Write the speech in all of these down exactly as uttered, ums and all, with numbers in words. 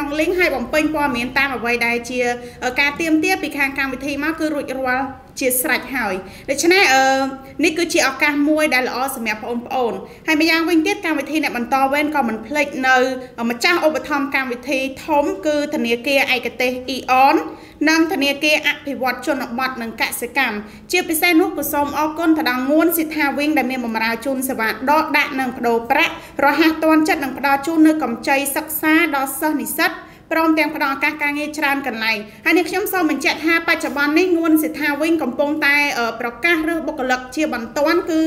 น้องลิงให้บอมเป่งปอเหม็นตามแบบไวไดเชียการเตรียมเตี้ยปีคางการวิธีมากคือรุ่ยรัวเชียสระหายดัชนีเออนี่คือเชียออกการมวยได้ละอ้อสมัยพอมอ่อนให้มายังวิ่งเตี้ยการวิธีเนี่ยมันต่อเว้นก่อนมันเพลย์เนยมาจ้างอุปธรรมการวิธีท้องคือธนีเกียไอกเตอีออนนำธนีเกียอภิวัตชนบทหนังกะสกัมเชียไปแซนุกกุศลออกก้นถดางวนสิทธาวิ่งได้เมียมมาราชุนสวัสดิ์ดอกด่างหนังโดแปะรอหาตอนจัดหนังปลาชุนเนื้อกำใจซักซาดอสนิสัตพร้อมเตรียมพนักงานการเงินชราญกันเลยอันนี้ช่วงสองเหมือนเจ็ดห้าปัจจุบันในงวดสิทธาวิ่งกำปงไตประกาศเรื่องบุคลากรเชี่ยวบันต้นคือ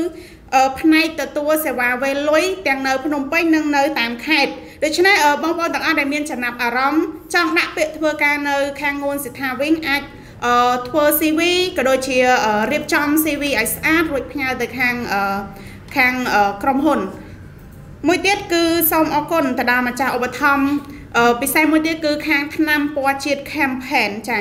ภายในตัวเสวาเวลุยเตียงเนยพนมเป้งเนยตามเขตโดยเฉพาะเออบางคนต่างอาดัมเมียนชนะอารมณ์จังหวะเปิดเผยการเนยแข่งงวดสิทธาวิ่งอัดทัวร์ซีวีก็โดยเชียเรียบจำซีวีไอซ์อาร์รุ่ยพญาเด็กแข่งแข่งกรมหุ่นมวยเด็ดคือซอมออกคนแต่ดามาจากอุปธรรมปีไซมอเตอร์คือแข่งทนำปวดฉีดแคมเปญใช่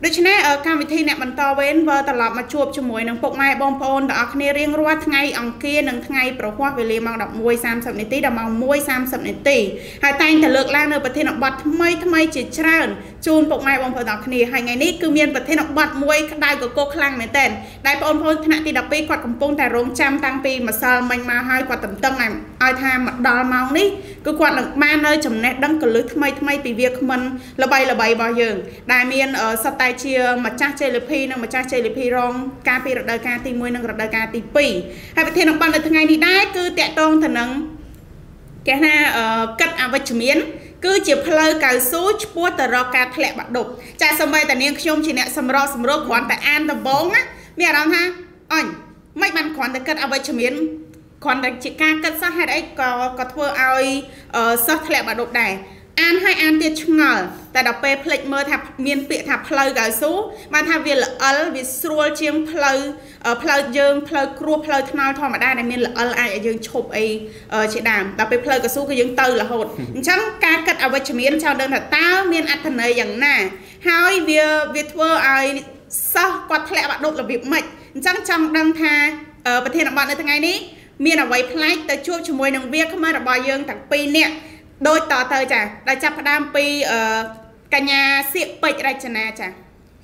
โดยเฉพาะการวิธีเนี่ยมันต่อเว้นเวอร์ตลอดมาชวบชมวยหนังปกไม้บอมโอนแต่อักเนเรียงรัวทั้งไงอังเกียหนังทั้งไงประวัติเวลีมังดับมวยสามสิบนาทีดับมังมวยสามสิบนาทีหายใจแต่เลิกล่างในประเทศนักบัตรไม่ทำไมจีเชิญจูนปกไม้บอมโอนอักเนหายไงนี่คือเมียนประเทศนักบัตรมวยได้กับโกคลังเหมือนเต้นได้ปอนโอนขณะตีดับปีกอดกำปงแต่ร้องจำตั้งปีมาซาลมันมาหายกว่าตึงตึงไงไอทามดอลมังนี่ก็กวาดหลังมาเนยจำแนกดังกลึกทำไมทำไมปีเวียกมันระบายระบายบ่อยเยิงได้เมียนสไตเชียมาจ้าเจลิพีนังมาจ้าเจลิพีรองการปีระดับการตีมวยนังระดับการตีปีให้ประเทศนักปั่นเลยทั้งไงนี่ได้คือแตะตรงถนนแกน่ากัดอาวัชเมียนคือเจียบเพลย์การสู้ปวดแต่รอการแผลบาดดบจากสมัยแต่เนี้ยชมชิเนะสำรอสำรอขวัญแต่อันแต่บ้องอ่ะมีอะไรฮะอ๋อยไม่มันขวัญแต่กัดอาวัชเมียนขวัญแต่จิกากัดซะให้ได้ก็ก็เพื่อเอาซะแผลบาดดบได้อันให้อันเดียชงอแต่ดอกเปพลิกเมื่อถับเมียนเปียถับเพลย์กับซูมาถับเวียนละอัลวิสรัวเชียงเพลย์เพลย์เยิงเพลย์ครัวเพลย์ทนายทอมาได้ในเมียนละอัลไอเยิงฉบไอเฉดามแต่ไปเพลย์กับซูก็ยังเตอละหดฉันการกัดเอาไว้เมียนชาวเดินถัดเต้าเมียนอัธเนยอย่างน่ะหายเวียเวียทัวไอซะกวาดแผลบาดดบระเบียบไม่ฉันจังดังทาประเทศอังกฤษในทั้งไงนี้เมียนเอาไว้เพลย์แต่ช่วงช่วยนางเวียเข้ามาดอกบอยเยิงถักปีเนี่ยโดยต่อเตยจ้ะเราจะพดามปีกัญญาเสียเปิดรายชนะจ้ะ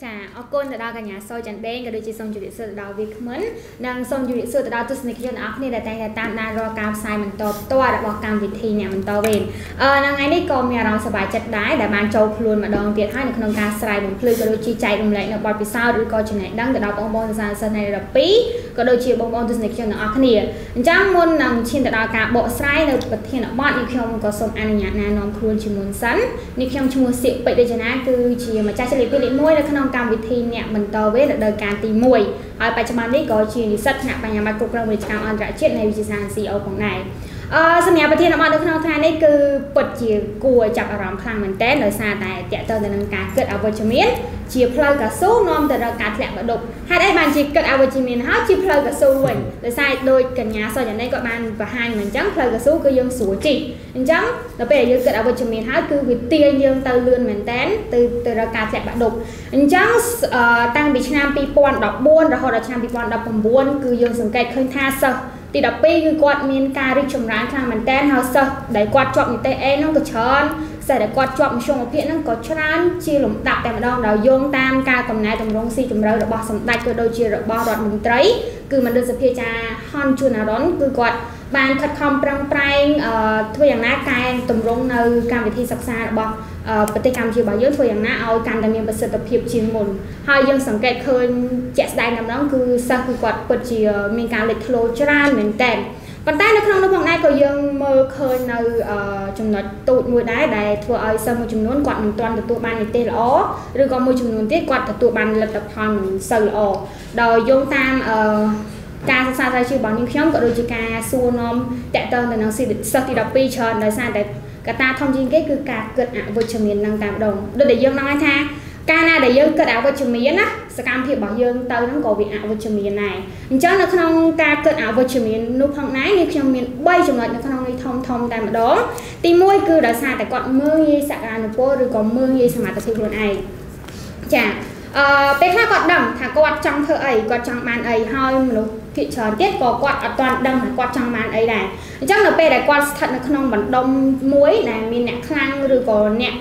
จ้ะออกคนแต่ดาวกัญญาโซจันเบงก็โดยจีส่งจุดเสือดาววิกเหมือนดังส่งจุดเสือแต่ดาวตุสนิกยนอัพนี่แต่แต่แต่ตามนารอการทรายมันตบตัวแต่บอกการวิธีเนี่ยมันต่อเวนเออนางไงนี่ก็มีเราสบายจัดได้แต่บางโจพลูนมาดองเตียให้ในขนมการทรายมันพลือก็โดยจีใจลงไหลในบอลพิซซ่าหรือก็ชนะดังแต่ดาวบองบอลซานซานในระดับปีก็โดยจีบองบอลตุสนิกยนอัพนี่จ้างมนนางชินแต่ดาวการบอกทรายในประเทศอัพบอลนิคยมก็ส่งอันนี้นานอมครูนชิมนสันนิคยมชิมนเสียเปิดรายชนะคือจีมาจ้าเฉลี่ยไปเล่นมวยในขนมการวิธีเนี่ยมันต่อเวทเดินการตีมวยไอ้ปัจจุบันนี้ก็ชีนิสัตนะปัญญาบัตรกลุ่มวิชาการอันตรายเช่นในวิชาการซีโอของนายสมัยประเทศเราในขนมการนี่คือปดจีกลัวจับอารมณ์คลังเหมือนเต้นโดยซาแต่เตะเติมแต่ดังการเกิดอาวุธเมียนจีเพลย์กับสู้นอมแต่ดังการแผลบดุให้ได้บางจีเกิดอาวุธเมียนห้าจีเพลย์กับสู้เว้นโดยซาโดยกันยาส่วนอย่างนี้ก็บางประหารเหมือนจังเพลย์กับสู้ก็ยังสูงจีจังเราไปยังเกิดอาวุธเมียนห้าคือวิธียังเติมเลือนเหมือนเต้นเติมแต่ดังการแผลบดุจังตั้งปีชนามปีปอนดอกบ้วนเราหดชนามปีปอนดอกผมบ้วนคือยังสังเกตเคยท่าเสติดดับปีคือกวาดเมียนการริชมร้านทางมันแต้นเฮาเซอร์ได้กวาดจอบในเตะเอ็นน้องกระชอนใส่ได้กวาดจอบในช่วงเพียงน้องกระชอนชีหลุมตับแต่มาดองดาวโยงตามการกำเนิดตำรงซีจมเราดอกบอสมตัดก็โดยชีดอกบอดอกมุนไตรคือมันเดินสเปียจาฮอนจูนาร้อนคือกวาดบานขัดคอมปรังปรังทั่วอย่างน่าการตำรงในการวิธีศึกษาดอกบอปฏิกรรมชีบะเยอะทั่วอย่างน่าเอาการดำเนินประสิทธิภาพชีมลเฮายังสังเกตเคยแจกได้น้ำน้องคือสักคือกวาดเปิดชีมีการเล็ดโลจราเหมือนแต่ปัจจัยในขนมนมของนายก็ยังเมื่อเคยในจำนวนตูดมวยได้ได้ทัวร์ไอซ์มวยจำนวนกว่าหนึ่งตันตัวบันในเตลอหรือก็มวยจำนวนที่กว่าตัวบันระดับพันเซลอโดยยงตามการศึกษาใจชื่อบางยิ่งเชี่ยงก็โดยจิกาซูนอมแต่เติมแต่นางสิริสติดับปีเชิญโดยสารแต่กระตาทองจริงก็คือการเกิดอาวุธเฉมียนดังตามดงโดยเดี๋ยวยงน้อยท่าการน่าเดี๋ยวยงเกิดอาวุธเฉมียนนะสกัมเพียบบางยงเติมน้ำกอวิอาวุธเฉมียนไหนเจ้าในขนมการเกิดอาวุธเฉมียนนุพองไหนในเฉมียนใบจำนวนในขนมในทองทองตามดงตีมวยคือโดยสารแต่ก่อนมือยีสการนุโปหรือก่อนมือยีสมาติทุนไอจ้ะเป็นข้ากอดดำถ้ากอดจังเธอไอกอดจังมันไอห้อยมันที่เชิญเตี้ยกอกอดตอนดำถ้ากอดจังมันไอได้จังเราไปได้กอดถัดในขนมบันดมมวยได้มีเนี่ยคลังหรือก่อนเนี่ย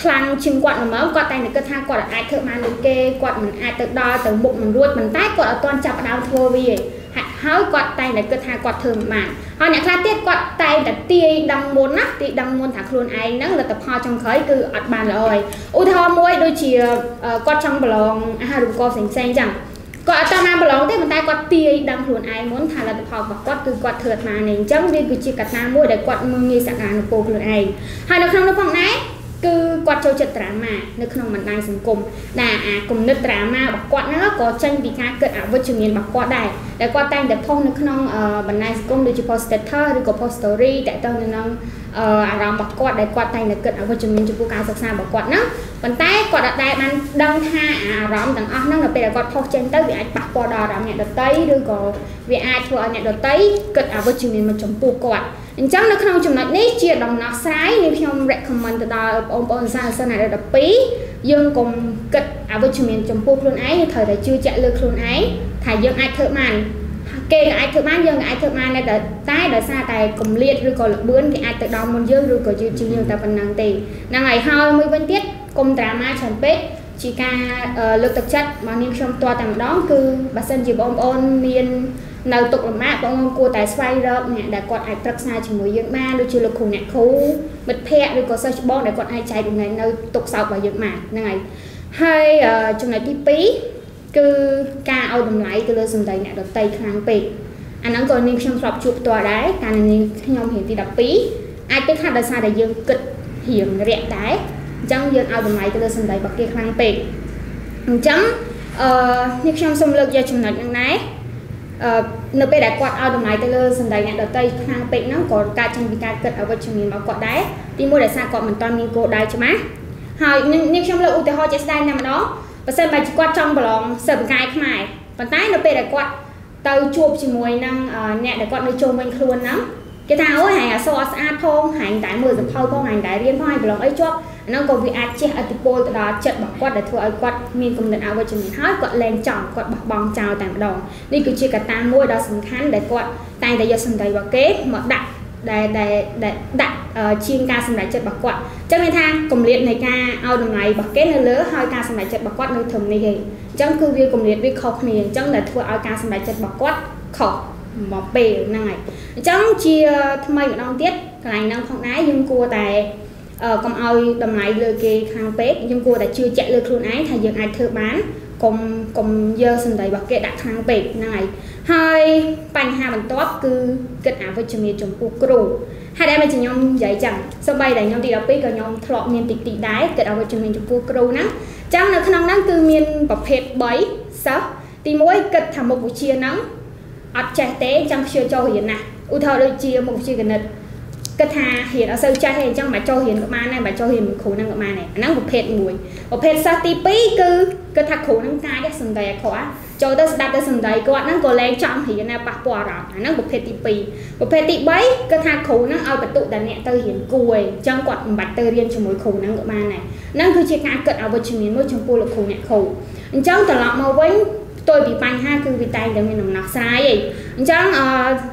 คลังชิมกวาดมันกวาดแต่ในกระทั่งกวาดไอเทอร์มันเกกวาดมันไอเทอร์ดอเติมบุกมันรวดมันใต้กวาดตอนจับดาวทัววีหัดเฮ้ยกวาดแต่ในกระทั่งกวาดเทอร์มันเอาเนี่ยคลาเตี้ยกวาดแต่แต่ตีดังมนนะตีดังมนถักโคลนไอนั่งเลยแต่พอจังเคยคืออัดบานเลยอุทธรมวยโดยเชียร์กวาดจังบลองอาหารกวาดเซ็งเซ็งจังกวาดตอนนั้นบลองแต่มันใต้กวาดตีดังโคลนไอมนถักเลยแต่พอกวาดคือกวาดเทอร์มันในจังดีคือจีกัดน้ำมวยแต่กวาดมือมีสังหารโกโคลนไอหันในครั้งนั้นฟังไหนคือกวาดโจรจัตรามาในขนมมันได้สังคมแต่กลุ่มนัตรามาบอกกวาดนั้นก็จังปีกาเกิดอาวุธจุเนียนบอกกวาดได้แต่กวาดแต่งแต่ท่องในขนมมันได้สังคมโดยเฉพาะสเตตเตอร์หรือก็พอสตอรี่แต่ตอนนั้นอารามบอกกวาดได้กวาดแต่งแต่เกิดอาวุธจุเนียนจุกุการศึกษาบอกกวาดนั้นมันแต่กวาดได้มันดังท่าอารามต่างๆนั่นเราเป็นกวาดพอเจนเตอร์วิอาปักกวาดอารามเนี่ยดอตเต้หรือก็วิอาทัวร์เนี่ยดอตเต้เกิดอาวุธจุเนียนมาจมปูกวาดอันจังนักขนมจำนวนนี้เจียดองนักไซน์ในพิมพ์ recommend ต่อองค์ประชาชนในระดับปียังคงเกิดอาวุธจุเนียนจมปูคลุนไอเธอได้ชื่อจะเลือกคลุนไอถ่ายยังไอเธอมันเก่งไอเธอมันยังไอเธอมันในแต่ใต้แต่ซาแต่กลุ่มเลียดหรือก็เบื้องที่ไอเธอดองมันยังหรือก็ยืนยืนแต่ปัญหาตีนางไอเฮาไม่เป็นทิศกลุ่มดราม่าฉันเป็ดชีกาเลือกตัดชัดมันยังชมตัวต่างดองคือบาสันจีบองออนเมียนเราตกลงมาบางคนกลัวแต่ไฟเริ่มเนี่ยแต่ก่อนไอ้ปรักษาจมูกเยอะมากโดยเฉลี่ยคนเนี่ยเขามัดแพะโดยก็ใส่บอลแต่ก่อนไอ้ใจตรงนั้นเราตกเสาไปเยอะมากนั่นไงให้จนในที่ปีคือการเอาดมไหลก็เลยสนใจเนี่ยเราไต่ครั้งปีอันนั้นก่อนนี้ฉันสอบจุดตัวได้การนี้ฉันยอมเห็นที่ดับปีไอ้เป็นข้าราชการแต่ยังกึศเหี่ยมเรียกได้จังยังเอาดมไหลก็เลยสนใจบักเก็ตครั้งปีจังนี่ฉันสมเลิกยาจนในยังไงเนื้อเป็ดได้กวาดเอาดอกไม้เตลือสันดานเนี่ยดอกเตยทางเป็ดน้องกอดการจังปีการเกิดเอาวัชมีนมากอดได้ที่มัวได้สร้างกอดเหมือนตอนมีโกได้ใช่ไหมหายนิ่งช่างเลยอุตหะจะได้เนี่ยมันน้องเปอร์เซ็นต์ใบกวาดจังบลองเสริมกายขึ้นใหม่ปัจจัยเนื้อเป็ดได้กวาดเตยจูบชิมวยนั่งเนี่ยได้กวาดในโจมเป็นครัวน้ำกีตาร์โอ้ยหายอ่ะโซอัสอาทองหายแต่มือสัมเพลก็หายแต่เรียนพ่อหายบลองไอ้จวบน้องกอดวิอาเชียอัติโปตลอดจัดบอกกวาดได้ทั่วไอ้กวาดมีกลุ่มเดินเอาวัชมีนหายกวาดแรงจ่องกวาดบอกบองเจ้าแต่ดองนี่คือชีกตางมวยดาวสำคัญได้กวาดแต่แต่ยาสำหรับว่าเก๊หมดดักได้ได้ได้ดักชีการสำหรับจัดบอกกวาดจังในทางกลุ่มเลียดในการเอาดมไหลบอกเก๊ในเลือหายการสำหรับจัดบอกกวาดในถึงในยังจังคือวิกลุ่มเลียดวิเคราะห์เนี่ยจังได้ทั่วเอาการสำหรับจัดบอกกวาดขอบหมอบเปย์นั่งไงจังชีทำไมน้องเตี้ยกลายน้องของนายยังกลัวแต่กำเอาดำไหลเลยเกทางเป๊กยังกลัวแต่ชื่อแจ็คเลยครูไอ้ถ่ายยังไอเธอบ้านกลมกลมเยอะสนใจบักเกดักทางเป๊กนั่นไงให้ปัญหาบรรทัดคือเกิดอาวุธจะมีจมปูกรูให้ได้มาจะยอมใหญ่จังสบายแต่ยอมตีดับเป๊กก็ยอมทะเลาะเมียนติดติดได้เกิดอาวุธจะมีจมปูกรูนะเจ้าในขนมนั้นคือเมียนประเภทใบซับตีมวยเกิดทำบุกเชียร์นั้นอัดใจเตะจังเชียร์โจเห็นนะอุทธรเลยเชียร์บุกเชียร์กันเลยก็ทาเห็นเอาเซลใจเห็นจังมาโจเห็นกับมาในมาโจเห็นขู่นั่งกับมาเนี่ยนั่งบุกเพจมวยบุกเพจซาติปีก็ก็ทักขู่นั่งกายได้สนใจขวาโจได้ได้สนใจก็นั่งก็แรงจังเห็นในปากปวดร้อนนั่งบุกเพจติปีบุกเพจติใบก็ทักขู่นั่งเอาประตูแต่เนี่ยเตยเห็นกล้วยจังกวาดบัตรเตยเรียนชมวยขู่นั่งกับมาเนี่ยนั่งคือเชียร์การเกิดเอาวัชมีนมวยชมพูหรือขู่เนี่ยขู่จังตลอดมาวันtôi bị ban ha cứ bị tay để mình nằm nọc sai vậy chẳng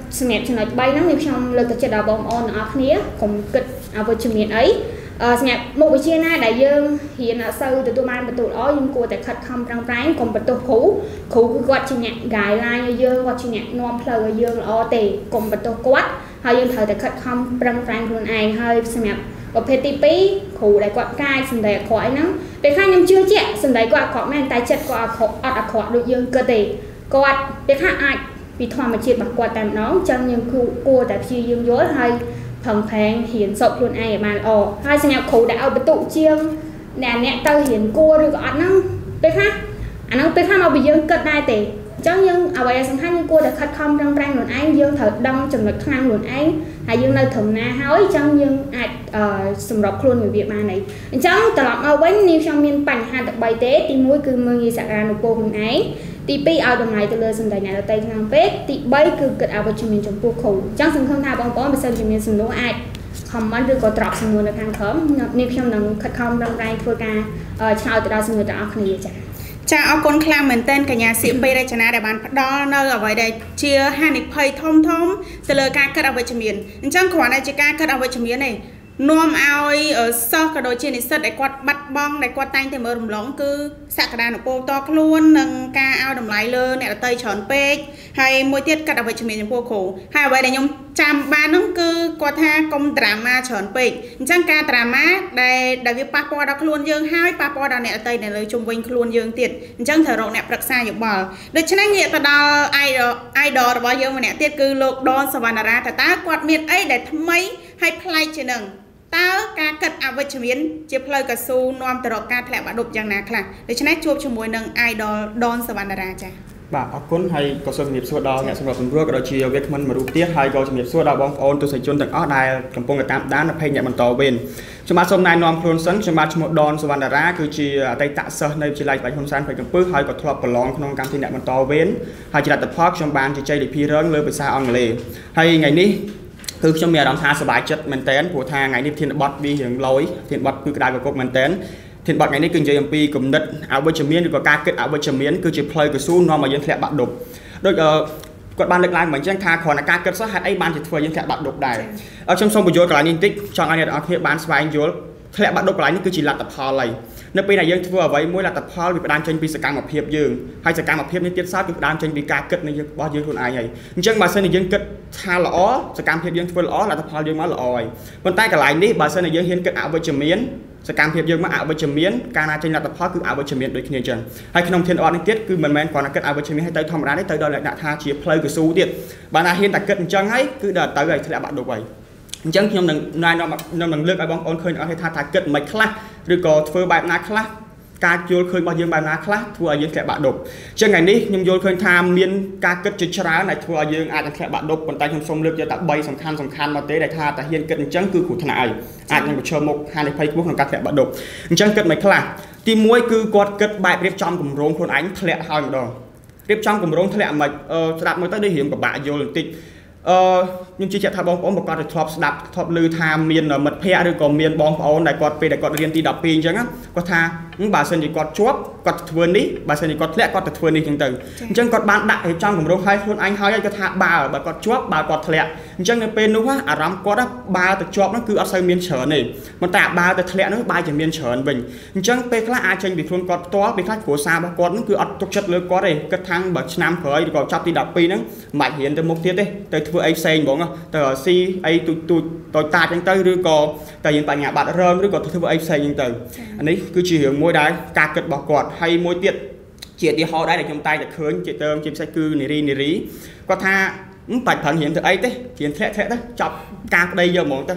xem cho nó bay nó như trong lời tôi đã bom on ở kia cùng kịch ở với trường miền ấy xem một buổi trưa nay đại dương hiện ở sau từ tôi mang vào tụi đó nhưng cô tại thật không răng rái cùng vào tụi khủ khủ cứ quạt trên nhạc gài lai dương quạt trên nhạc non phơi dương o tè cùng vào tụi quát hơi dương thời tại thật không răng rái luôn ai hơi xemประเภทที่ปีขู่ได้กวาดกายสนใจขอไอ้นั่งแต่ข้ายังเชื่อเจ๊สนใจกวาดขอแม่นตายเจ็ดกวาดขออัดอัดขอโดยยังเกิดตีกวาดแต่ข้าอัดปีทองมาเฉียดบักกวาดแต่น้องจังยังกลัวแต่พี่ยังย้อยให้ผังแพงเห็นศพลุนไอ้มาออกให้สัญญาขู่ได้เอาประตูเชียงแหน่แหน่เต้าเห็นกลัวหรือก็อัดนั่งแต่ข้าอันนั้นแต่ข้ามาปียังเกิดได้ตีจังยังเอาไว้สังขารยังกลัวแต่คัดคำดังแรงหนุนไอ้ยังเถิดดังจังหนุนข้างหนุนไอ้หายยังเลยถึงนะเฮ้ยจังยังอาจสำหรับคนอยู่เวียดนามนี่จังตลอดเอาไว้นิวช่างมีปัญหาแต่ใบเตะตีมวยคือมือยีสักการหนุนโป่งไอ้ตีปีเอาดอกไม้เตลือสนใจในเราเตะทางเป็ดตีใบคือเกิดเอาวัชมีนจมปูขู่จังสังขารทางบางก้อนเป็นสังขารมีสนุนไอ้คำมันหรือก็ตรอกสนุนในทางเขิมนิวช่างหนังคัดคำดังแรงเพื่อการชาวตลาดสนุนจะเอาคนเยอะจ้ะจะเอาคนคลาเหมือนเต้นกับยาสีไปได้ชนะแต่บ้านพัดดอเนอร์เอาไว้ได้เชียร์ฮันนิพย์ทอมทอมเตลการเกิดเอาไว้เฉมียนจังขวานในจิการเกิดเอาไว้เฉมียนนี่ นวมเอาอซอกระโดดเชียนอิสต์ได้กวาดบัดบ้องได้กวาดตังแต่เมื่อหลงคือสักดานของโปตอกล้วนนังกาเอาดมไหลเลยเนี่ยเตยฉอนเป๊กให้มวยเทียดกระดับไปชมินพวกเขาให้ไว้ได้ยมจำบ้านนั่งคือกวาดท่ากลมดราม่าฉอนเป๊กจังการดราม่าได้ได้วิปป้าปอดอกล้วนเยิงให้ป้าปอดอกเนี่ยเตยเนี่ยเลยชมวิงล้วนเยิงติดจังเถรกเนี่ยปรักษาอยู่บ่โดยฉะนั้นเนี่ยตะดอไอดอไอดอระบายเยอะมาเนี่ยเทียดคือโลกดอนสวรรค์ราแต่ตากวาดเมียไอได้ทำไมให้พลายเชนังตาการกัดอาวุธเมียนเจ็บเลยกระซูนอมตลอดการแผลบาดดบอย่างหนักค่ะโดยฉะนั้นช่วงชั่วโมงหนึ่งไอดอลดอนสวรรค์ดาราจ้ะบ่าอคุณให้กระทรวงเงียบสวดดาวเนี่ยสำหรับสำรวจกระจายเวทมันมาดูเตี้ยให้กระทรวงเงียบสวดดาวบองโอนตัวใส่จนแต่อ้อได้กำปงกระตามด้านเพลงเนี่ยมันต่อเวนสมาชิกนายนอมพลสันสมาชิกดอนสวรรค์ดาราคือจีไตตัสในจีไลไปคนสันไปกำปื้อให้กระทบประลองขนมการที่เนี่ยมันต่อเวนให้จีรัตพอกชมบานจีใจดิพีเริงเลยไปซาอังเลให้ไงนี้คือช่วงเมียดำทาสบายจัดมันเต้นผัวทางไงนี่เทียนบอดมีเหียงลอยเทียนบอดคือกระดาษกับกบมันเต้นเทียนบอดไงนี่กึ่งใจยำปีกลุ่มนัดเอาไว้เฉมียนกับการเกิดเอาไว้เฉมียนคือจะเพลย์กับสู้นอนมาเย็นแผลบาดดบโดยกฎบ้านเล็กๆเหมือนเช่นคาขอนาการเกิดสาหัสไอ้บ้านจะเพลย์เย็นแผลบาดดบได้เอาช่วงส่งประโยชน์กับลายนิติช่างอันนี้เอาเทียนบ้านสบายอยู่แผลบาดดบลายนี่คือจีรัตพาเลยในปีไหนยังทัวร์ไว้มวยรัตพาวิปดานเชนปีสกังมาเพียบยืงให้สกังมาเพียบนี่เทียบซาวิปดานเชนปีการเกิดในบ้านยืงคนอายใหญ่เช่นมาเส้นยืงเกิดชาล้อสกังเพียบยืงทัวร์ล้อรัตพายืงมาลอยบนใต้กระไรนี้บาเส้นยืงเห็นเกิดอาวุธเฉมียนสกังเพียบยืงมาอาวุธเฉมียนการนาเชนรัตพาคืออาวุธเฉมียนโดยเขียนเชิงให้ขนมเทียนอ่อนนี่เทียบคือเหมือนแมนก่อนเกิดอาวุธเฉมียนให้เตยทำร้านให้เตยโดนแหลกด่าทาเฉียบเพลย์กับสู้เทียบบานาเห็นแต่เกิดเชิงให้คือเดินเตยเลยแถบบัดดกไว้เช่นยมหนึ่งนายนำนำหนึ่งเลือกไอ้บองโอนเคยเอาให้ทาทาเกิดไม่คลาดหรือก็เฟื่อใบนาคลาดการโยนเคยบางยืนใบนาคลาดทัวร์ยืนแค่บาดดบเช่นไงนี่ยมโยนเคยทำเมียนการเกิดจิตชราในทัวร์ยืนอาจจะแค่บาดดบคนตายชมสมเลือกจะตัดใบสำคัญสำคัญมาเตะได้ทาแต่เฮียนเกิดเช่นคือขุนทนายอาจจะเชิงมกหาในไพ่พวกของการแค่บาดดบเช่นเกิดไม่คลาดที่มวยคือกอดเกิดใบเรียบจอมกลุ่มโรงคนอันทะเลหอยมาดองเรียบจอมกลุ่มโรงทะเลมาสลับมาตั้งได้เหี่ยมกับบาดโยนติดยังชี้แจงทางบองโอนบอกว่าจะทบดับทบลือทางเมียนมัดเพย์หรือก็เมียนบองโอนได้กอดไปได้กอดเรียนตีดับปีจังงั้นก็ทางบาเซนดีกอดชัวร์กอดทวนนี้บาเซนดีกอดแหลกกอดทวนนี้จังตึงจังกอดบ้านได้จังผมร้องไห้คนอันเขาอยากจะทาบาบากอดชัวร์บากอดแหลกจังเนี่ยเป็นนึกว่าอารมณ์กอดบาแต่ชัวร์นั่นคืออาศัยเมียนเฉินนี่มันแต่บาแต่แหลกนั่นบาจะเมียนเฉินเบ่งจังเป็นคล้ายอาเชนบิดคนกอดตัวเป็นคล้ายหัวซาบากอดนั่นคืออัดตกชัดเลยกอดเลยกระทั่งแบบน้ำเผยก็จับตีดับปีนั้นหมายเห็นแต่มุกเทียดเลยเพื่อไอ้เซนบอกว่าแต่ซีไอ้ตุตุต่อตาจังตึงหรือก็แต่ยังปัญญาบาดเริ่มหรือก็เพื่อไอ้เซนจังตึงอันนี้คือชีวิตมวยได้การเกิดบอกกอดให้มวยเตี้ยเจียดที่เขาได้แต่จมตายแต่เขินเจียดเติมจิมใส่กือหนีรีหนีรีก็ท่าปัดผังเห็นแต่ไอ้เต้เห็นแท้แท้เต้จับการได้เยอะมองเต้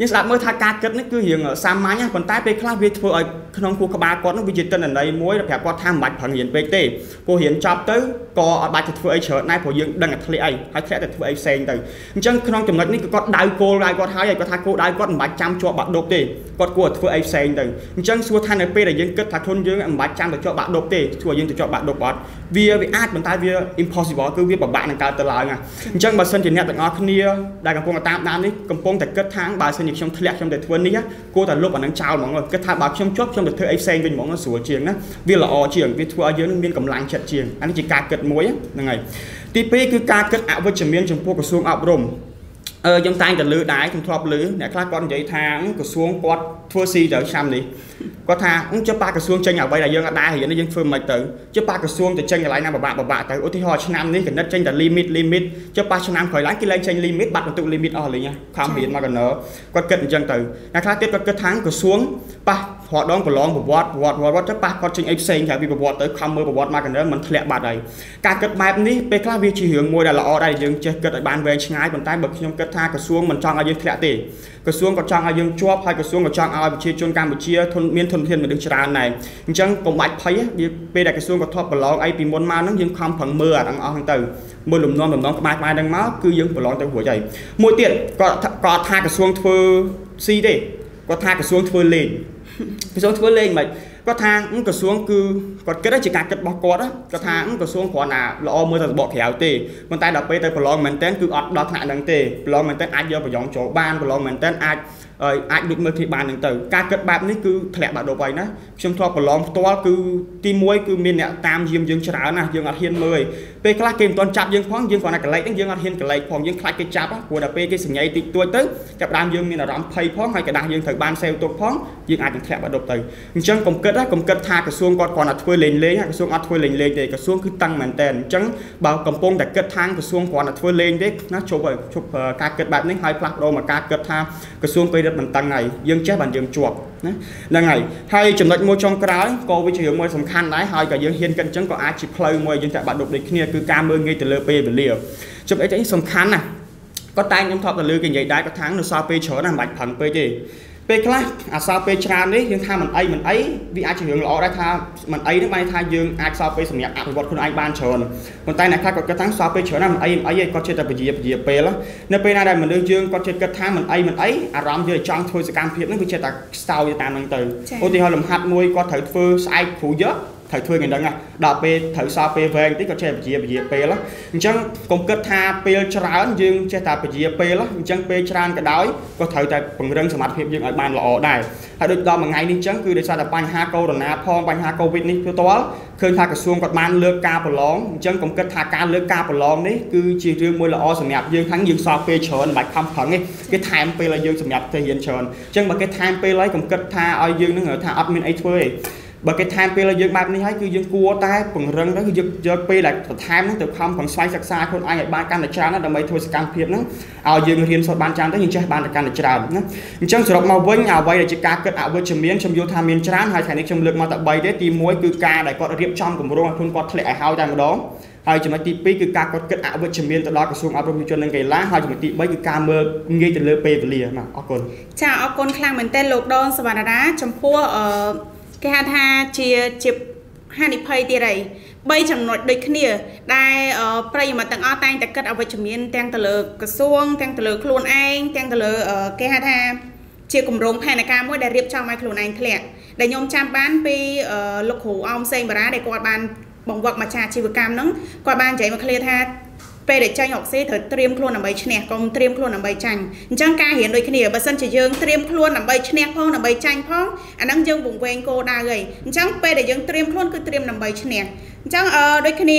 ยิ่งสลับเมื่อท่าการเกิดนั่นคือเห็นสามมาเนี่ยคนตายไปคลาดเวทเพื่อไอ้ขนมคูกบากอดนั่นวิจิตรนั่นในมวยแผลก็ท่าบัดผังเห็นไปเต้พอเห็นจับเต้ก็บาดเจ็บเพื่อไอ้เฉิดนายพอยิงดังกับทะเลไอ้ให้แท้แต่เพื่อไอ้เซนเต้จังขนมจมหนักนี่ก็ได้โกได้ก็ท้าใหญ่ก็ท้าโกได้ก็บาดจำจั่วบาดดกเต้กอดกวดเพื่อไอ้เซนเต้จังสัวท่านไอ้เป้ได้ยิงก็ท่าทนยิงบาดจำแต่จั่วบาดดกเต้สัวยิงแต่จั่วบาดดกบอดเวียวิอาตคนตายเวีย impossible คือเวียแบบบาดในการตลาดไงจังบาดเซนจีเนี่ยแต่งอคเนียได้กำปงตามน้ำนี่กำปงแต่เกิดทางบาดเซนชมทะเลชมแต่ทวนนี้กูแต่ลบอันนั้นชาวมองเลยก็ท้าบาดชมชกชมแต่เธอไอ้เซนเป็นมองว่าสัวเฉียงนะเวียละอเฉียงเวียทัวเยอะนั่นเป็นกำลังเฉียดเฉียงอันนี้จีการเกิดมวยนั่นไงที่ปีคือการเกิดอาวุธเฉมียนจำพวกกระทรวงอบรมเออยังตายแต่ลื้อได้ถึงทบลื้อเนี่ยคลาดก้อนใหญ่ทางกระทรวงก้อนทั่วซีเดี๋ยวซ้ำนี่ก็ทางเจ้าปากระทรวงเชียงใหญ่ไว้ได้ยังได้เห็นได้ยังเฟิร์มมาเติมเจ้าปากระทรวงจะเชียงใหญ่น้ำบ่าบ่าบ่าแต่อุทิศหอชนามนี่กันนั่นเชียงแต่ลิมิตลิมิตเจ้าปากชนามคอยล้างกิเลสเชียงลิมิตบัตรประตูลิมิตอะไรเงี้ยความเห็นมากันเนอะก็เกิดยังเติมนะคลาดเกิดก็ทางกระทรวงปะหอดองก็ร้องบ่บวัดวัดวัดวัดเจ้าปากก็เชียงเอฟเซียงใหญ่บ่บวัดเติมความเมื่อบ่บวัดมากันเนอะมันแหลกบาดใดการเกิดแบบนี้ไปคลาดวิจิเหียงมวยได้ละอได้ยังจะเกิดบานเวชง่ายบนใต้เบิกยังกระทากระทรวงมันจ้างอายุแค่ตีกระทรวงก็จ้างอายุชั่วภายกระทรวงก็จ้างอาวุธชนการบุชีทนเมียนทนเทียนเหมือนเดิมชราในจังกบหมายไพ่ไปได้กระทรวงก็ทบปลอกไอปีมนมานั่งยังความผังเมื่อต่างอ่างต่างเมื่อหลุมนอนหลุมนอนก็หมายหมายดังม้าคือยังปลอกแต่หัวใจมวยเตี้ยก็ก็ทากระทรวงเทอร์ซีเดก็ทากระทรวงเทอร์เลนกระทรวงเทอร์เลนมาก็ทางกระทรวงคือกดเกิดได้จากการเกิดบอกกอดก็ทางกระทรวงขวานาเราเอามือตัดบอกแถวตีมันตายดับไปแต่ปลองเหมือนเต้นคืออัดดอกหนาดังตีปลองเหมือนเต้นอัดเยอะไปยองโจบ้านปลองเหมือนเต้นอัดอัดดุดมือที่บ้านดังตีการเกิดแบบนี้คือแถบแบบโดไปนะชมทอปลองตัวคือตีมวยคือมีเนี่ยตามยืมยืมชรานะยืมอัดเฮียนเลย Pe kala kem tuan chap jeung phong jeung konak kelek jeung jeung ot hien kelek phong jeung khlaច់គេចាប់ព្រោះតែពេលគេសញ្ញាតិចតួចទៅចាប់ដើមយើងមានអារម្មណ៍ភ័យផងហើយក្តាស់យើងត្រូវបានសេវទុកផងយើងអាចនឹងធ្លាក់បាត់ដប់ទៅអញ្ចឹងកុំគិតណាកុំគិតថាក្រសួងគាត់គាត់អត់ធ្វើលេងលេងហើយក្រសួងអត់ធ្វើលេងលេងទេក្រសួងគឺតឹងមែនតើអញ្ចឹងបើកំពុងតែគិតថាក្រសួងគាត់អត់ធ្វើលេងទេណាជប់ហើយជប់ការគិតបែបនេះហើយផ្លាស់ប្ដូរមកការគិតថាក្រសួងពេលរដ្ឋមិនតឹងហើយយើងចេះបានយើងជាប់ណាហ្នឹងហើយហើយចំណុចមួយចុងក្រោយក៏វាជារឿងមួយសំខាន់ដែរហើយក៏យើងហ៊ានគិតអញ្ចឹងក៏អាចជាផ្លូវមួយយើងតែបាត់ដប់ដូចគ្នាគឺការមើលងាយទៅលើពេលវេលាជប់អីនេះសំខាន់ណាក៏តែខ្ញុំថប់ទៅលើគេនិយាយដែរក៏ថានៅសល់ពេលច្រើនណាស់មិនបាច់ផឹងពេកទេពេលខ្លះអាសល់ពេលច្រើននេះយើងថាមិនអីមិនអីវាអាចជារឿងល្អដែរថាមិនអីហ្នឹងបានថាយើងអាចសល់ពេលសម្រាប់អភិវឌ្ឍខ្លួនឯងបានច្រើនប៉ុន្តែអ្នកខ្លះគាត់គិតថាសល់ពេលច្រើនណាស់មិនអីមិនអីឯងគាត់ចេះតែពជាពជាពេលនៅពេលណាដែលមនុស្សយើងគាត់ចេះគិតថាមិនអីមិនអីអារម្មណ៍យើងចង់ធ្វើសកម្មភាពហ្នឹងវាចេះតែស្ទើរទៅតាមហ្នឹងទៅឧទាហរណ៍លំហាត់មួយគាត់ត្រូវធ្វើស្អែកគ្រូយកត្រូវធ្វើយ៉ាងហ្នឹងដល់ពេលត្រូវសល់ពេលវែងតិចក៏ចេះពជាពជាពេលអញ្ចឹងកុំគិតថាពេលច្រើនយើងចេះតែពជាពេលអញ្ចឹងពេលច្រើនក៏ដោយក៏ត្រូវតែពង្រឹងសមត្ថភាពយើងឲ្យបានល្អដែរហើយដូចដល់មួយថ្ងៃនេះអញ្ចឹងគឺដោយសារតែបញ្ហាកូវីដផងបញ្ហាកូវីដនេះផ្ទាល់ឃើញថាក្រសួងគាត់បានលើកការប្រឡងអញ្ចឹងកុំគិតថាការលើកការប្រឡងនេះគឺជារឿងមួយល្អសម្រាប់យើងខាងយើងសល់ពេលច្រើនមិនបាច់ខំប្រឹងទេគេថែមពេលឲ្យយើងសម្រាប់ទៅរៀនច្រើនអញ្ចឹងបើគេថែមពេលឲ្យកុំគិតថាឲ្យយើងនឹងថាអត់មានអីធ្វើទេបើគេថែមពេលឲ្យយើងបែបនេះហើយគឺយើងគួរតែពង្រឹងទៅគឺយើងយកពេលដែលបន្ថែមហ្នឹងទៅខំប្រឹងស្វែងសិក្សាខ្លួនឯងឲ្យបានកាន់តែច្រើនដើម្បីធ្វើសកម្មភាពហ្នឹងឲ្យយើងរៀនសូត្របានច្រើនទៅយើងចេះបានកាន់តែច្រើនណាអញ្ចឹងសរុបមកវិញអ្វីដែលជាការគិតអវិជ្ជមានខ្ញុំយល់ថាមានច្រើនហើយថ្ងៃនេះខ្ញុំលើកមកតែបីទេទីមួយគឺការដែលគាត់រៀបចំគម្រោងឲ្យខ្លួនគាត់ធ្លាក់ឲ្យហើយតែម្ដងហើយចំណុចទីពីរគឺការគាត់គិតអវិជ្ជមានទៅដល់ក្រសួងអប់រំយុវជននិងកីឡាហើយចំណុចទីបីគឺការមើលងាយទៅលើពេលវេលាបាទអរគុណចាអរគុណខ្លាំងមែនទែនលោកដងសវណ្ណរាចំពោះអឺគេហៅថាជាជាហានិភ័យទៀតហើយបីចំណុចដូចគ្នាដែលប្រិយមិត្តទាំងអស់តែងតែគិតអវិជ្ជមានទាំងទៅលើក្រសួងទាំងទៅលើខ្លួនឯងទាំងទៅលើគេហៅថាជាគម្រោងផែនការមួយដែលរៀបចំឲ្យខ្លួនឯងធ្លាក់ដែលខ្ញុំចាំបានពីលោកគ្រូអមសេងបារាដែលគាត់បានបង្វឹកមកចាជីវកម្មហ្នឹងគាត់បាននិយាយមកឃ្លាថាពេលដែលចាញ់អុកស៊ីត្រូវត្រៀមខ្លួនដើម្បីឈ្នះកុំត្រៀមខ្លួនដើម្បីចាញ់អញ្ចឹងការរៀនដូចគ្នាបើសិនជាយើងត្រៀមខ្លួនដើម្បីឈ្នះផងដើម្បីចាញ់ផងអាហ្នឹងយើងវង្វេងគោលដៅហើយអញ្ចឹងពេលដែលយើងត្រៀមខ្លួនគឺត្រៀមដើម្បីឈ្នះអញ្ចឹងអឺដូចគ្ន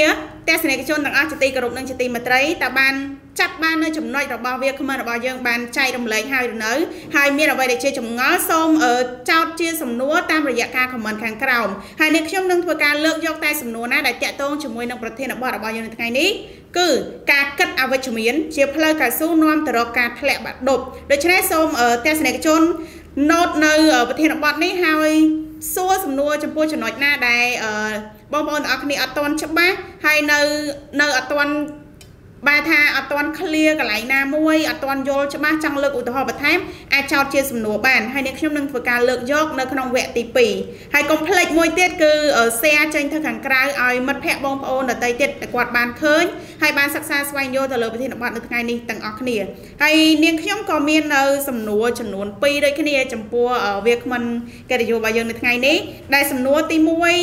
ាទស្សនិកជនទាំងអស់ជាទីគោរពនិងជាទីមេត្រីតើបានចាប់បាននៅចំណុចរបស់វាគ្មិនរបស់យើងបានចែករំលែកហើយឬនៅហើយមានអ្វីដែលជាចម្ងល់សូមចោទជាសំណួរតាមរយៈការ comment ខាងក្រោមហើយនេះខ្ញុំនឹងធ្វើការលើកយកតែសំណួរណាដែលតាក់ទងជាមួយនឹងប្រធានបទរបស់យើងនៅថ្ងៃនេះគឺការគិតអវិជ្ជមានជាផ្លូវកៅស៊ូនាំទៅរកការធ្លាក់បាត់ដប់ដូច្នេះសូមទស្សនិកជន note នៅប្រធានបទនេះហើយសួរសំណួរចំពោះចំណុចណាដែលបងប្អូនទាំងអស់គ្នាអត់ទាន់ច្បាស់ហើយនៅនៅអត់ទាន់បើថាអត់ទាន់ clear កន្លែងណាមួយអត់ទាន់យល់ច្បាស់ចង់លើកឧទាហរណ៍បន្ថែមអាចចោទជាសំណួរបានហើយនេះខ្ញុំនឹងធ្វើការលើកយកនៅក្នុងវគ្គទីពីរហើយកុំភ្លេចមួយទៀតគឺ share ចេញទៅខាងក្រៅឲ្យមិត្តភ័ក្តិបងប្អូនដទៃទៀតគាត់បានឃើញហើយបានសិក្សាស្វែងយល់ទៅលើប្រធានបទនៅថ្ងៃនេះទាំងអស់គ្នាហើយនាងខ្ញុំក៏មាននៅសំណួរចំនួនពីរដូចគ្នាចំពោះវាគ្មិនកិត្តិយសរបស់យើងនៅថ្ងៃនេះដែលសំណួរទីមួយ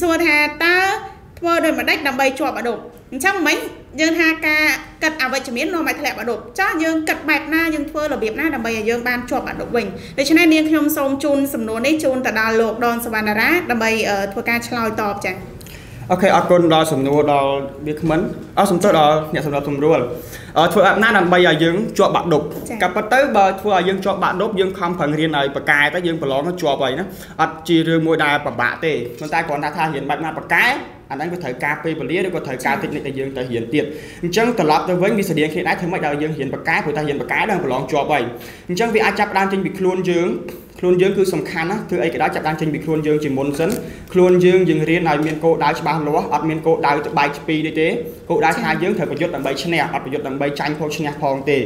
សួរថាតើធ្វើដោយម្ដេចដើម្បីជាប់អនុអញ្ចឹងមិញយើងថាការគិតអវិជ្ជមាននាំឲ្យធ្លាក់បាត់ដប់ចាស់យើងគិតបែបណាយើងធ្វើរបៀបណាដើម្បីឲ្យយើងបានជាប់បាត់ដប់វិញដូច្នេះនាងខ្ញុំសូមជូនសំណួរនេះជូនទៅដល់លោកដនសវណ្ណរាដើម្បីធ្វើការឆ្លើយតបចា៎អូខេអរគុណដល់សំណួរដល់វាគ្មិនអរសំទោសដល់អ្នកសម្រាប់សម្រួលធ្វើបែបណាដើម្បីឲ្យយើងជាប់បាក់ដប់ក៏ប៉ុន្តែបើធ្វើឲ្យយើងជាប់បាក់ដប់យើងខំប្រឹងរៀនឲ្យប្រកែទៅយើងប្រឡងជាប់ហើយណាអត់ជារឿងមួយដែលពិបាកទេប៉ុន្តែគ្រាន់តែថារៀនបែបណាប្រកែអាហ្នឹងវាត្រូវការពេលវេលាឬក៏ត្រូវការតិចនិចដែលយើងទៅរៀនទៀតអញ្ចឹងត្រឡប់ទៅវិញវាស្តៀងគ្នាដែរធ្វើម៉េចដល់យើងរៀនប្រកែព្រោះតែរៀនប្រកែដល់ប្រឡងជាប់ហើយអញ្ចឹងវាអាចចាប់ផ្ដើមចេញពីខ្លួនយើងខ្លួនយើងគឺសំខាន់ណាធ្វើអីក៏ដោយចាប់បានចេញពីខ្លួនយើងជាមុនសិនខ្លួនយើងយើងរៀនឲ្យមានគោលដៅច្បាស់លាស់អត់មានគោលដៅទៅបែកស្ពីនេះទេគោលដៅថាយើងត្រូវប្រយុទ្ធដើម្បីឈ្នះអត់ប្រយុទ្ធដើម្បីចាញ់ផងឈ្នះផងទេ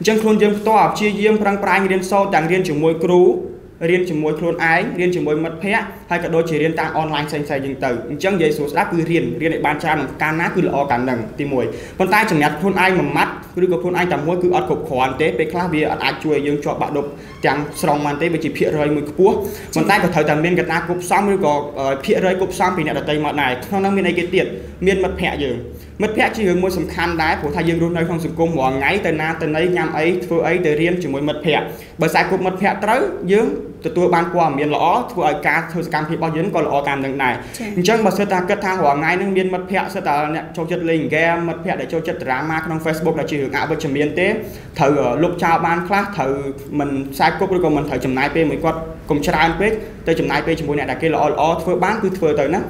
អញ្ចឹងខ្លួនយើងផ្ទាល់ព្យាយាមប្រឹងប្រែងរៀនសូត្រទាំងរៀនជាមួយគ្រូរៀនជាមួយខ្លួនឯងរៀនជាមួយមិត្តភ័ក្តិហើយក៏ដូចជារៀនតាម online ផ្សេងៗហ្នឹងទៅអញ្ចឹងនិយាយស្រួលស្ដាប់គឺរៀនរៀនឲ្យបានច្រើនក្នុងកាលណាគឺល្អកាលហ្នឹងទីមួយប៉ុន្តែចំណាត់ខ្លួនឯងមួយម៉ាត់ឬក៏ខ្លួនឯងតែមួយគឺអត់គ្រប់គ្រាន់ទេពេលខ្លះវាអត់អាចជួយឲ្យយើងជាប់បាក់ដប់ទាំងស្រងបានទេវាជាភាគរយមួយខ្ពស់ប៉ុន្តែក៏ត្រូវតែមានកត្តាគ្រប់ផ្សំឬក៏ភាគរយគ្រប់ផ្សំពីអ្នកដទៃមកដែរក្នុងនោះមានអីគេទៀតមានមិត្តភ័ក្តិយើងមិត្តភ័ក្តិជារឿងមួយសំខាន់ដែរព្រោះថាយើងរស់នៅក្នុងសង្គមរាល់ថ្ងៃទៅណាទៅណីញ៉ាំអីធ្វើអីទៅរៀនជាមួយមិត្តភ័ក្តិបើខ្សែគ្រប់មិត្តភ័ក្តិត្រូវយើង ตัวตัวบางกว่ามีล้อตัวการเทศกาลพิบัติเย็นก็ล้อการต่างๆจังมาเสตากระทาหัวง่ายนึงมีมัดเพะเสตาเนี่ยโจจิตลิงแกมัดเพะได้โจจิตดราม่าขนมเฟซบุ๊กได้ชื่ออาบจมีนเต้เธอลูกชาวบ้านคลาสเธอมันไซโก้ด้วยก็มันเธอจำนายไปเหมือนก็กลุ่มชราเป๊กเธอจำนายไปจมูกเนี่ยได้กี่ล้อล้อตัวบ้านคือตัวเธอนะ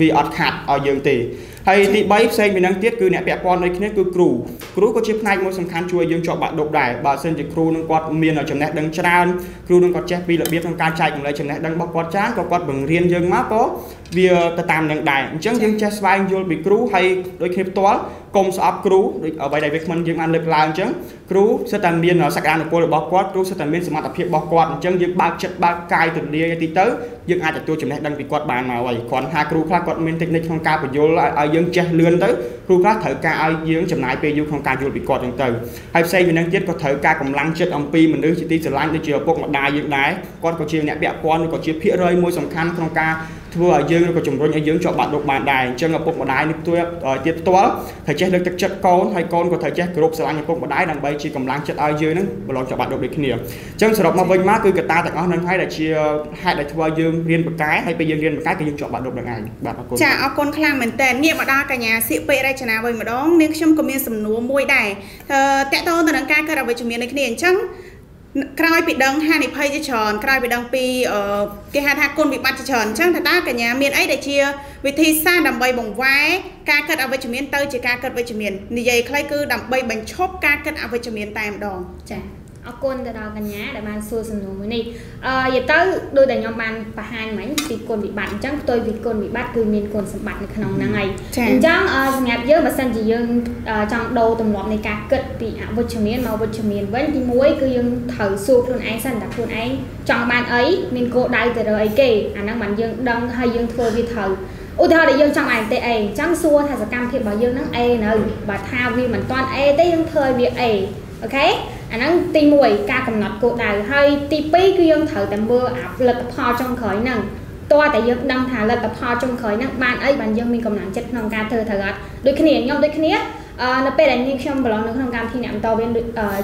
vì ở hạt ở dương tì hay thì bấy xe mình đang tiết cứ nè bẹp con đấy cái cứ cù cù có chiếc này một sân khán chui dương cho bạn độc đài bà xin chỉ cù đang quạt miền ở chấm nét đang tràn cù đang quạt chép vì là biết thằng ca chạy cũng lấy chấm nét đang bóc quạt chán có quạt bằng riêng dương má có vì ta tạm đang đài chẳng dương chép vai vô bị cù hay đôi khi toán công sập cù ở bài đại việt mình dương ăn lực lao chẳng cù sẽ tạm miền ở sạc ăn được cô được bóc quạt cù sẽ tạm miền sẽ mà tập hiệp bóc quạt chẳng dương ba chật ba cài từ đi tới tới dương ai tập tôi chấm nét đang bị quạt bàn mà vậy còn hai cùก็มีเทคนิคของการประยุกต์เอายื่นเจริญเติร์ครูก็เถิดการเอายื่นจำหน่ายไปยุคของการยุติก่อนเติร์ให้เซย์มีนักเจ็ดก็เถิดการกำลังเจ็ดอัมพีมันดื้อจิตติสลายในเชียวพวกมันได้ยื่นได้ก้อนก็เชียวเนี่ยเปียก้อนก็เชียวเพี้ยเลยมวยสำคัญของการทั่วยื่นก็จมรุ่นยื่นจอบบาดดอกบานได้เชิงกับพวกมันได้นึกตัวเจ็ดตัวเถิดเจ็ดเลือกเจ็ดก้อนให้ก้อนก็เถิดเจ็ดกรุ๊ปสลายในพวกมันได้ดังใบชีกำลังเจ็ดเอายื่นนั้นบล็อกจอบบาดดอกเด็กเหนียวเชิงสลับมาเป็นม้าคือกระตาแต่ก้อนนั้นให้ได้เชียวให้ได้ทั่วยื่นเรียนแบบไกด์ให้ไปยื่นเรียนแบบไกด์ก็ยื่นจอบบาดดอกยังไงจะเอาคนคลางเหมือนแต่เนี่ยมาได้กันยาสิเปย์ได้ชนะไปมาด้องนึกชมก็มีสำนัวมวยได้แต่ตอนตอนนั้นการก็เราไปชมในคะแนนชั้นใครไปดังฮานิเพย์จะชอนใครไปดังปีเกี่ยหักคนไปปัดจะชอนชั้นแต่ตากันยาเมียนไอ้ได้เชียร์วิธีสร้างดับใบบ่งไว้การเกิดเอาไปชมเตอร์จะการเกิดไปชมในใหญ่ใครคือดับใบบังชอบการเกิดเอาไปชมตามดองจ้ะเอาคนแต่เรากันยาแต่มาสู้สนุกนี่อย่าเตอร์โดยแต่ยอมมันประหารไหมปีคนปีบัดจังตัวปีคนปีบัดคือมีคนสมบัติในขนมนางไงจังสมัยเยอะมาสั่นจียังจังโดตำรวจในการเกิดปีอ่ะบทเฉียนมาบทเฉียนวันที่มวยคือยังเถิดสู้คนไอ้สั่นแต่คนไอ้จังมันไอ้มีโกได้แต่เราไอ้เก๋อ่ะนางมันยังดังให้ยังทัวร์วิถีอุตส่าห์ได้ยังจังไอ้แต่ไอ้จังซัวทศกัณฐ์เพียบบ่ยังนางไอ้เนอะบ่ท้าวีเหมือนตอนไอ้แต่ยังเถิดวีไอ้โอเคอันนั้นตีมวยการกำหนดกฎได้ให้ตีปีก็ยังเถิดแต่เบอร์อัพเลิศพอจงเขยหนึ่งตัวแต่ยังดังฐานเลิศพอจงเขยหนึ่งบ้านไอ้บ้านยังมีกำลังจัดนองการเธอเถิดโดยขณียอมโดยขณีนับเป็นอันนี้ชมบล็อกนึกนองการที่แหนมโตเป็น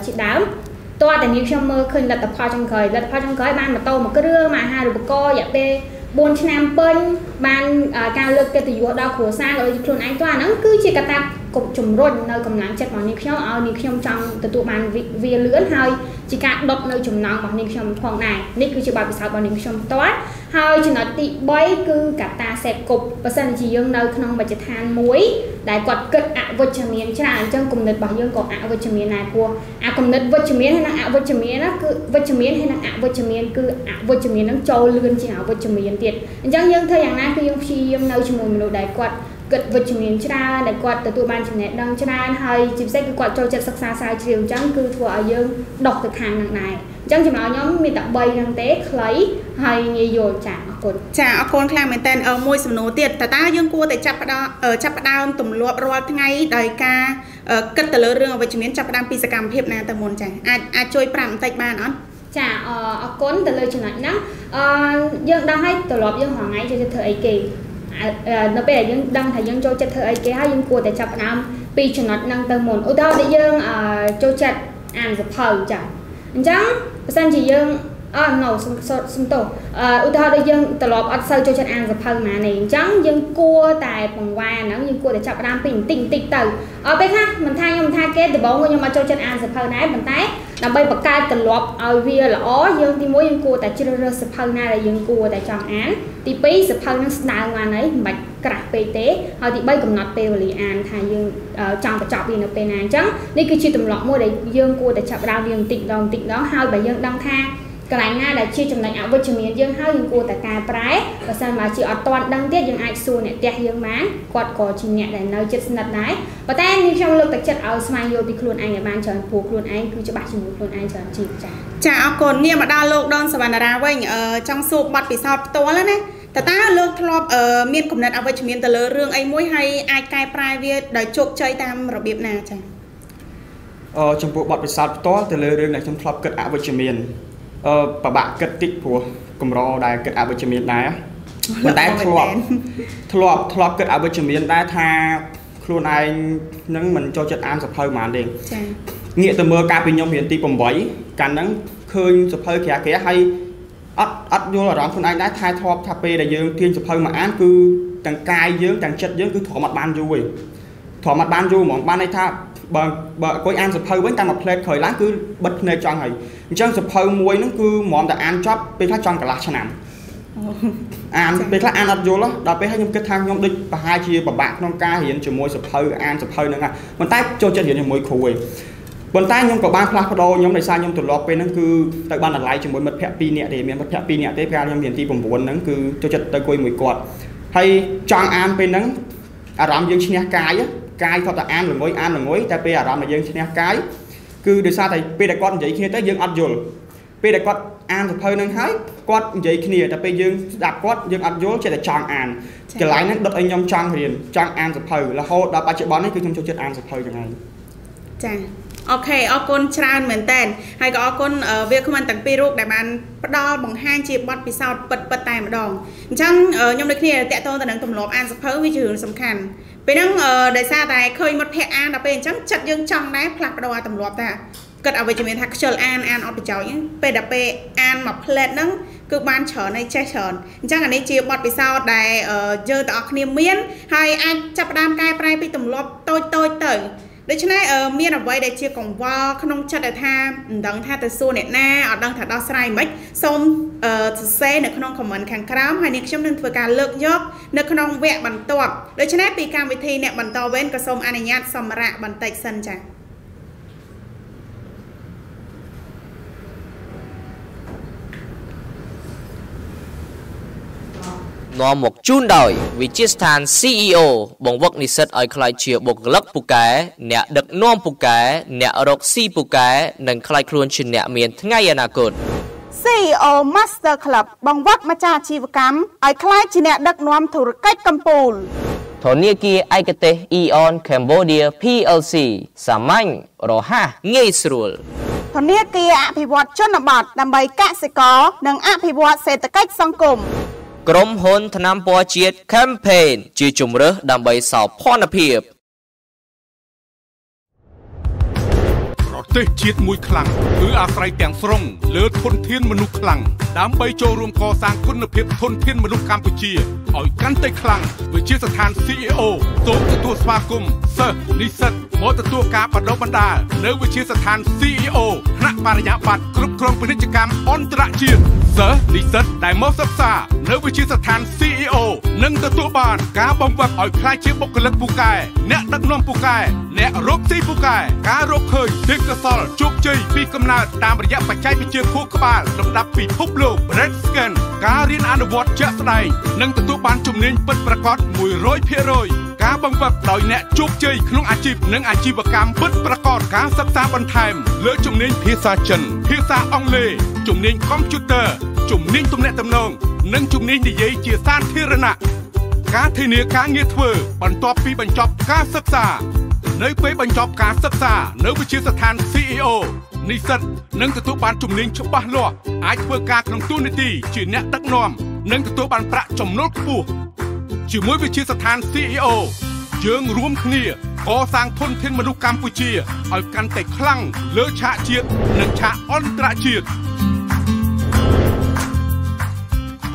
จิตดำตัวแต่นี้ชมเมื่อคืนเลิศพอจงเขยเลิศพอจงเขยบ้านมาโตมาก็เรื่องมาหาดูก็อย่าไปบนชนะเป็นบ้านการเลิกเกิดอยู่ดาวโขซาเลยครูนายตัวนั้นคือจิตกระตับกบจุ่มร่นในกำลังจัดมันนิยมเอานิยมจังแต่ตัวมันเวียเลื่อนให้จิกาดบในจุ่มน้องมันนิยมพองไหนนี่คือจิบาปิศาจมันนิยมตัวให้จินติบอยคือกระตาเสกกบเปอร์เซ็นต์จียังในขนมบัจทานมวยได้กดเกิดอาวุธเมียนฉะนั้นจังกลุ่มเด็กบางยังกดอาวุธเมียนนายพัวอากลุ่มเด็กวัชเมียนให้นางอาวุธเมียนนะคือวัชเมียนให้นางอาวุธเมียนคืออาวุธเมียนนั้นโจเลื่อนจีอาวุธเมียนเด็ดจังยังเธออย่างนั้นคือยังชียังในจุ่มมันได้กดเกิดวัชมีนชราแต่กวาดแต่ตัวบ้านชนะดังชราให้จิบเซ็กกวาดโจเจ็บสักษาสายเฉียวจังคือถั่วยืนดอกตะคางนายจังจำเราย้อมมีแต่ใบดังเตะคล้ายให้เงยโยจ่าอคนจ่าอคนคลางเหมือนแต่เอามวยสมโนเตียแต่ตายังกลัวแต่จับปะดาเออจับปะดาวตุ่มรวบรวดไงโดยกาเออเกิดแต่เรื่องวัชมีนจับปะดามปีศกรรมเพียบนาตะมนจ่าอาอาจวยปรำไตบ้านอ๋อจ่าเออคนแต่เลยชนะนั้นเออยังดังให้ตลอดยังห่างไงจะจะเธอไอเกย์นับเป็นยังดังแต่ยังโจจัดเธอไอ้แกให้ยังกลัวแต่จับน้ำปีชนัดนั่งเติมหมดอุตส่าห์ได้ยังโจจัดอ่านสับเผาจ้ะจังสันจียังอ่าหนูสมสมโตอุตส่าห์ได้ยังตลอดอัดเซอร์โจจัดอ่านสับเผามาเนี่ยจังยังกลัวแต่ปังวานนั่งยังกลัวแต่จับน้ำปีติ่งติ่งเติมเอาไปค่ะมันทายยังมันทายแกแต่บอกว่ายังมาโจจัดอ่านสับเผาไหนมันทายนำไปประกาศตลอดเอาเวียละอ๋อยังที่มวยยังกลัวแต่จิรเรศพังนาแต่ยังกลัวแต่จังอ่านที่ไปสภาพนั้นนานวันไหนบัดกระเปเตะเอาที่ใบกำหนดเปรียนทางยังจังประจับวินเป็นนานจังนี่คือชีตำรวจมัวได้ยังกลัวแต่จับดาวยังติดดองติดน้องหายไปยังดังท่ากลายหน้าได้ชีจำนายเอาวัชเมียนยังหายยังกลัวแต่การปลายประสานมาชีอัดตอนดังเตี้ยยังไอซูเนี่ยเตี้ยยังม้ากอดกอดชีเนี่ยได้เนื้อเจ็ดนัดไหนประเด็นนี้ช่างเลือกแต่จัดเอาสมัยโยบิครูนไอเนี่ยบ้านเชิญผูกครูนไอคือจะบ้านชิมครูนไอเชิญจีจ้ะจะเอาคนเนี่ยมาดาวโลกดอนสวรรค์ราไว้เออจังสูบบัดปีศาจตัวแล้วเนี่ยแต่ตาโลกทรอบเออเมียนกลุ่มนั้นเอาไปชิมแต่เรื่องไอ้มวยให้ไอ้กายปลายเวียดได้จบใจตามระเบียบนาจ้ะเออจังผูกบัดปีศาจตัวแต่เรื่องไหนจังทรอบเกิดเอาไปชิมเออปะบะเกิดติดผัวกลุ่มรอได้เกิดอาวุธมีดได้มันได้ทะเลาะทะเลาะทะเลาะเกิดอาวุธมีดได้ท่าครูนายนั่งเหมือนโจจัดอ่านสับเพลมาเองเงี่ยแต่เมื่อการเป็นยมเห็นตีผมไว้การนั่งเคยสับเพลแขกแขกให้ อัดอัดโยนหลังคนไอ้ได้ทายทอทาเปได้เยอะทีนจะเพิ่มมาอันคือต่างกายเยอะต่างเช็ดเยอะคือถอดมัดบานอยู่เว้ยถอดมัดบานอยู่หมอนบานในท่าบะบะก็อันจะเพิ่มไว้ตามแบบเพลทเคยล้างคือบัดในจังไห้จังจะเพิ่มมวยนั่นคือหมอนแต่อันชอบเป็นท่าจังกะลาชนะอันเป็นท่าอันอัดโยนแล้วเราไปให้ยมกระทางยมดึกปะหายชีปะบากน้องกายเห็นจะมวยจะเพิ่มอันจะเพิ่มนั่นไงมันใต้โจจะเห็นจะมวยคุยบนใต้ยมกับบ้านพลาดพดยมในซายยมตุลล็อกเป็นนั่นคือแต่บ้านอะไรจะมวยมัดแพะปีเนี่ยเดี๋ยวมีมัดแพะปีเนี่ยเต้พยายามเห็นตีผมบวนนั่นคือโจจะตะกุยมวยกอดให้จังอันเป็นนั่นอารามยังชนะกายกายเขาแต่อันหรือมวยอันหรือมวยแต่เปอารามยังชนะกายคือเดี๋ยวซาแต่เปแต่ก้อนใหญ่ขึ้นแต่ยังอัดโยนเปแต่ก้อนอันจะเพิ่มนั่นให้ก้อนใหญ่ขึ้นแต่เปยังดับก้อนยังอัดโยนจะแต่จังอันจะไหลนั่นโดนยมจังเรียนจังอันจะเพิ่มแล้วเขาดับปัจจุบันนี่คือยมโจจะอันจะเพิ่มยังไงจังโอเคออกคนชราเหมือนแต่ให้ก็ออกคนเวียคือมันตั้งปีรูปแต่มันดอบังห้างจีบบอดปีศาจเปิดเปิดแต่มาดองฉันยมเด็กเนี่ยแต่โตแต่หนังตุ่มหลบอันสักเพิ่มวิจิตรสำคัญไปนั่งได้ซาแต่เคยมัดแพะอันแต่เป็นฉันจัดยังจังได้ผลักดอตุ่มหลบแต่เกิดเอาไปจะมีทักเชลอันอันออกไปเจ้าอย่างไปดับไปอันมาเพลิดนั่งคือบานเฉยในใจเฉยฉันอันนี้จีบบอดปีศาจได้เจอแต่ออกเนี่ยเมียนให้อันจับดามกายไปไปตุ่มหลบโตโตเต๋อโดยเฉพาะเออเมียนเอาไว้ได้เชี่ยวของว่าขนมชัดแต่ท่าดังท่าแต่สู้เนี่ยน่าอดดังท่าดาวสไลด์มั้ยส้มเออเซ่เนี่ยขนมของมันแข็งคร้ามให้เนี่ยช่วงนึงเพื่อการเลิกยกเนี่ยขนมแหวกบรรทุกโดยเฉพาะปีการวิธีเนี่ยบรรทุกเว้นกระส้มอันนี้สมระบรรเตยสันจ้ะน้อมหมกจุนดอยวิจิสถาน ซี อี โอ บ่งวกนิสิตไอคลายเชียบกลักปุกแกเนี่ยดักน้อมปุกแกเนี่ยรกซีปุกแกนั่งคลายครวนชินเนี่ยเมียนง่ายอนาคต ซี อี โอ Master Club บ่งวกมาจากชีวกรรมไอคลายชินเนี่ยดักน้อมธุรกิจกัมพูลธนีกีไอเกเตอีออนแคมโบเดีย พี แอล ซี สามัญโรฮะง่ายสรุลธนีกีอภิวัตชนบทนำใบกสิกรนั่งอภิวัตเศรษฐกิจสังคมกรมหนทนามปัวเชียดแคมเปญจีจุมเรอดำใบสาวพ่อนภีบรถเตะเชียดมุยคลังหรืออาศัยแต่งสรงเลือดทนเทียนมนุษย์คลังดำใบโจรวมก่อสร้างคุณภาพทนเทียนมนุษย์กัมพูชีอ่อยกันเตะคลังวิจิตรสถาน ซี อี โอ โต๊ะตัวสมาคมเซอร์นิสิตหมอตัวการบรรดาบรรดาเลือดวิจิตรสถาน ซี อี โอ คณะปริญญาบัตรครุบครองพฤติกรรมอันตรชีพเซอร์นิสิตได้มอบสับสาเนื้อวิจิตรสถาน ซี อี โอ นึ่งตัวบานกาบำบัดอ่อยคลายเชื้อบุคลิกผู้กายเนื้อดักนมผู้กายเนื้อรบซีผู้กายการรบเคยดึกกระสอลจุกจีปีกำนาตามระยะปัจจัยไปเจอคู่ขบานลำดับปีพบโลกเรดสแกนการเรียนอนุวัตเจสไนนึ่งตัวบานจุ่มเน้นเป็นประกอบมวยร้อยเพียรอยการบังคับโดยเนื้อจุกจีขนมอาชีพนึ่งอาชีพกรรมเป็นประกอบการศึกษาบนไทม์เลือดจุ่มเน้นพิซซ่าจันพิซซ่าอังเลจุ่มเน้นคอมพิวเตอร์จุ่มนิ่งตรงแนตำนองนั่งจุ่มนิ่งในยัยเจียสานเทระนะการเทเนื้อการเงือเถื่อบรรจบปีบรรจบการศึกษาในไปบรรจบการศึกษาในวิชาสถาน ซี อี โอ นิสิตนั่งกระตุ้นบานจุ่มนิ่งชบะล้อไอเพื่อการลงทุนในตีจีเนตตักนอมนั่งกระตุ้นบานประจมโลกผู้จีมวยวิชาสถาน ซี อี โอ เยื้องรวมเนื้อก่อสร้างทนเทนมนุษย์กัมพูชีเอากันแต่คลั่งเลือชะเจียดหนึ่งชะอันตรเจียด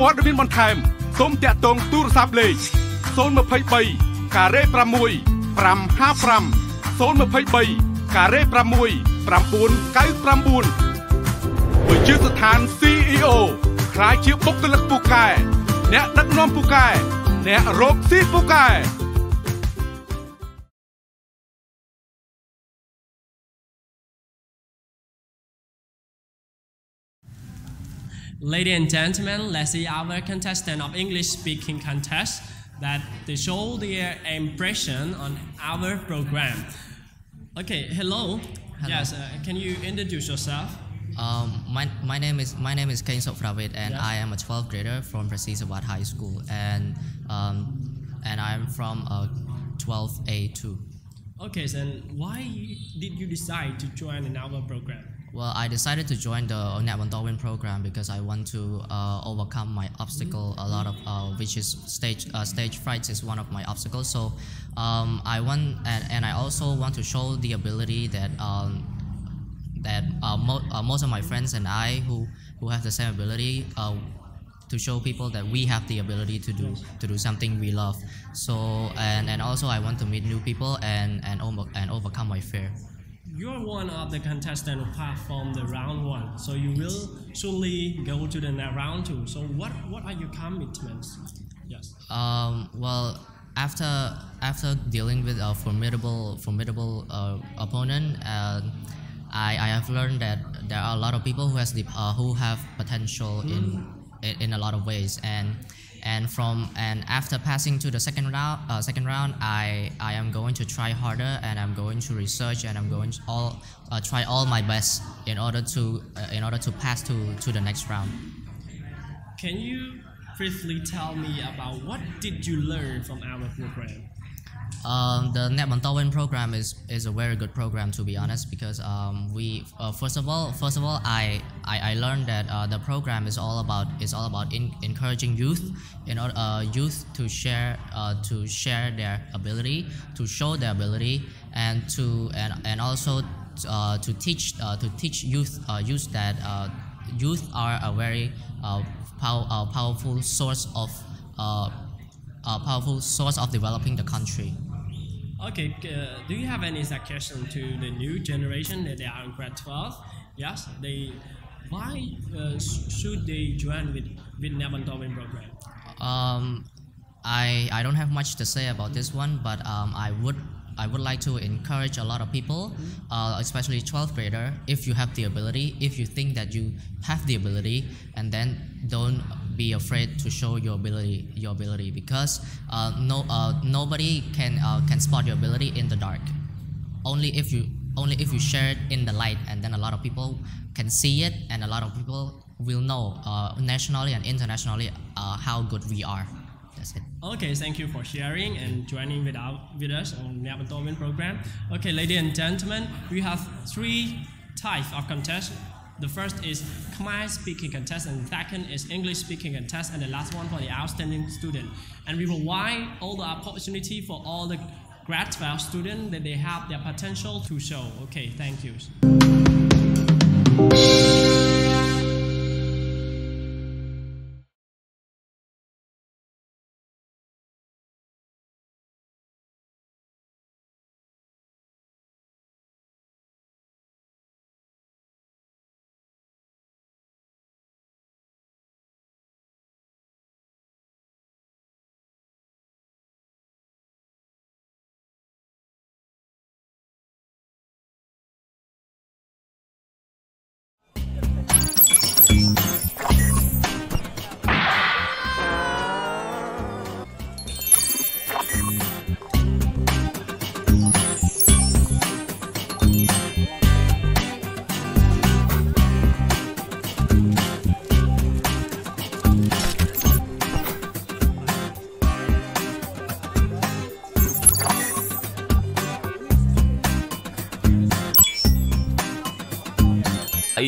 ปอดมินบอลไทม์สมเตะตรงตู้ซับเลยโซนมาเพย์ใบกาเร่ประมวยปรำห้าปรำโซนมาเพย์ใบกาเร่ประมวยปรำปูนไก่ปรำปูนวิจิตรสถาน ซี อี โอ คล้ายเชื้อปกกลักปูกายแนะนักน้อมปูกายแนะโรคซีปูกายLadies and gentlemen, let's see our contestant of English-speaking contest that they show their impression on our program. Okay, hello. hello. Yes, uh, can you introduce yourself? Um, my my name is my name is Kain Sopravit, and yes. I am a twelfth grader from Prasisawat High School, and um, and I'm from uh, twelve A two. Okay, then why did you decide to join in our program? Well, I decided to join the Neak BontorVein program because I want to uh, overcome my obstacle. A lot of uh, which is stage uh, stage fright is one of my obstacles. So um, I want and, and I also want to show the ability that um, that uh, mo uh, most of my friends and I who who have the same ability uh, to show people that we have the ability to do to do something we love. So and and also I want to meet new people and and and overcome my fear. You're one of the contestants who performed the round one, so you will surely go to the round two. So what what are your commitments? Yes. Um. Well. After after dealing with a formidable formidable uh, opponent, uh, I I have learned that there are a lot of people who has the, uh, who have potential in, in in a lot of ways, and and from and after passing to the second round uh, second round, I I am going to try harder, and I'm going to research, and I'm going to all uh, try all my best in order to uh, in order to pass to to the next round. Can you briefly tell me about what did you learn from our program? Um, the Neak BontorVein program is is a very good program, to be honest, because um, we uh, first of all first of all I I, I learned that uh, the program is all about is all about in, encouraging youth in order uh, youth to share uh, to share their ability, to show their ability, and to and and also uh, to teach uh, to teach youth uh, youth that uh, youth are a very uh, Power, uh, powerful source of uh, uh, powerful source of developing the country. Okay, uh, do you have any suggestion to the new generation that they are in grade twelve? Yes, they. Why uh, should they join with with Neak BontorVein program? Um, I I don't have much to say about this one, but um, I would. I would like to encourage a lot of people, mm-hmm. uh, especially twelfth grader, if you have the ability, if you think that you have the ability, and then don't be afraid to show your ability, your ability, because uh, no, uh, nobody can uh, can spot your ability in the dark. Only if you only if you share it in the light, and then a lot of people can see it, and a lot of people will know uh, nationally and internationally uh, how good we are. That's it. Okay, thank you for sharing and joining with, our, with us on the Neak BontorVein program. Okay, ladies and gentlemen, we have three types of contests. The first is Khmer speaking contest, and the second is English speaking contest, and the last one for the outstanding student. And we provide all the opportunity for all the grade twelve students that they have their potential to show. Okay, thank you.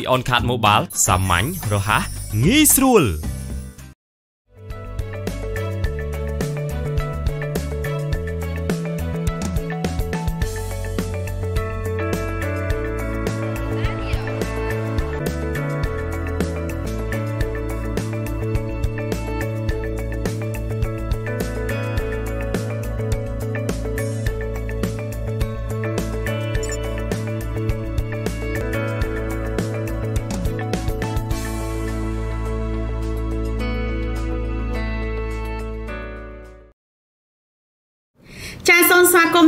On card mobile, samany, rohah, nghi srul.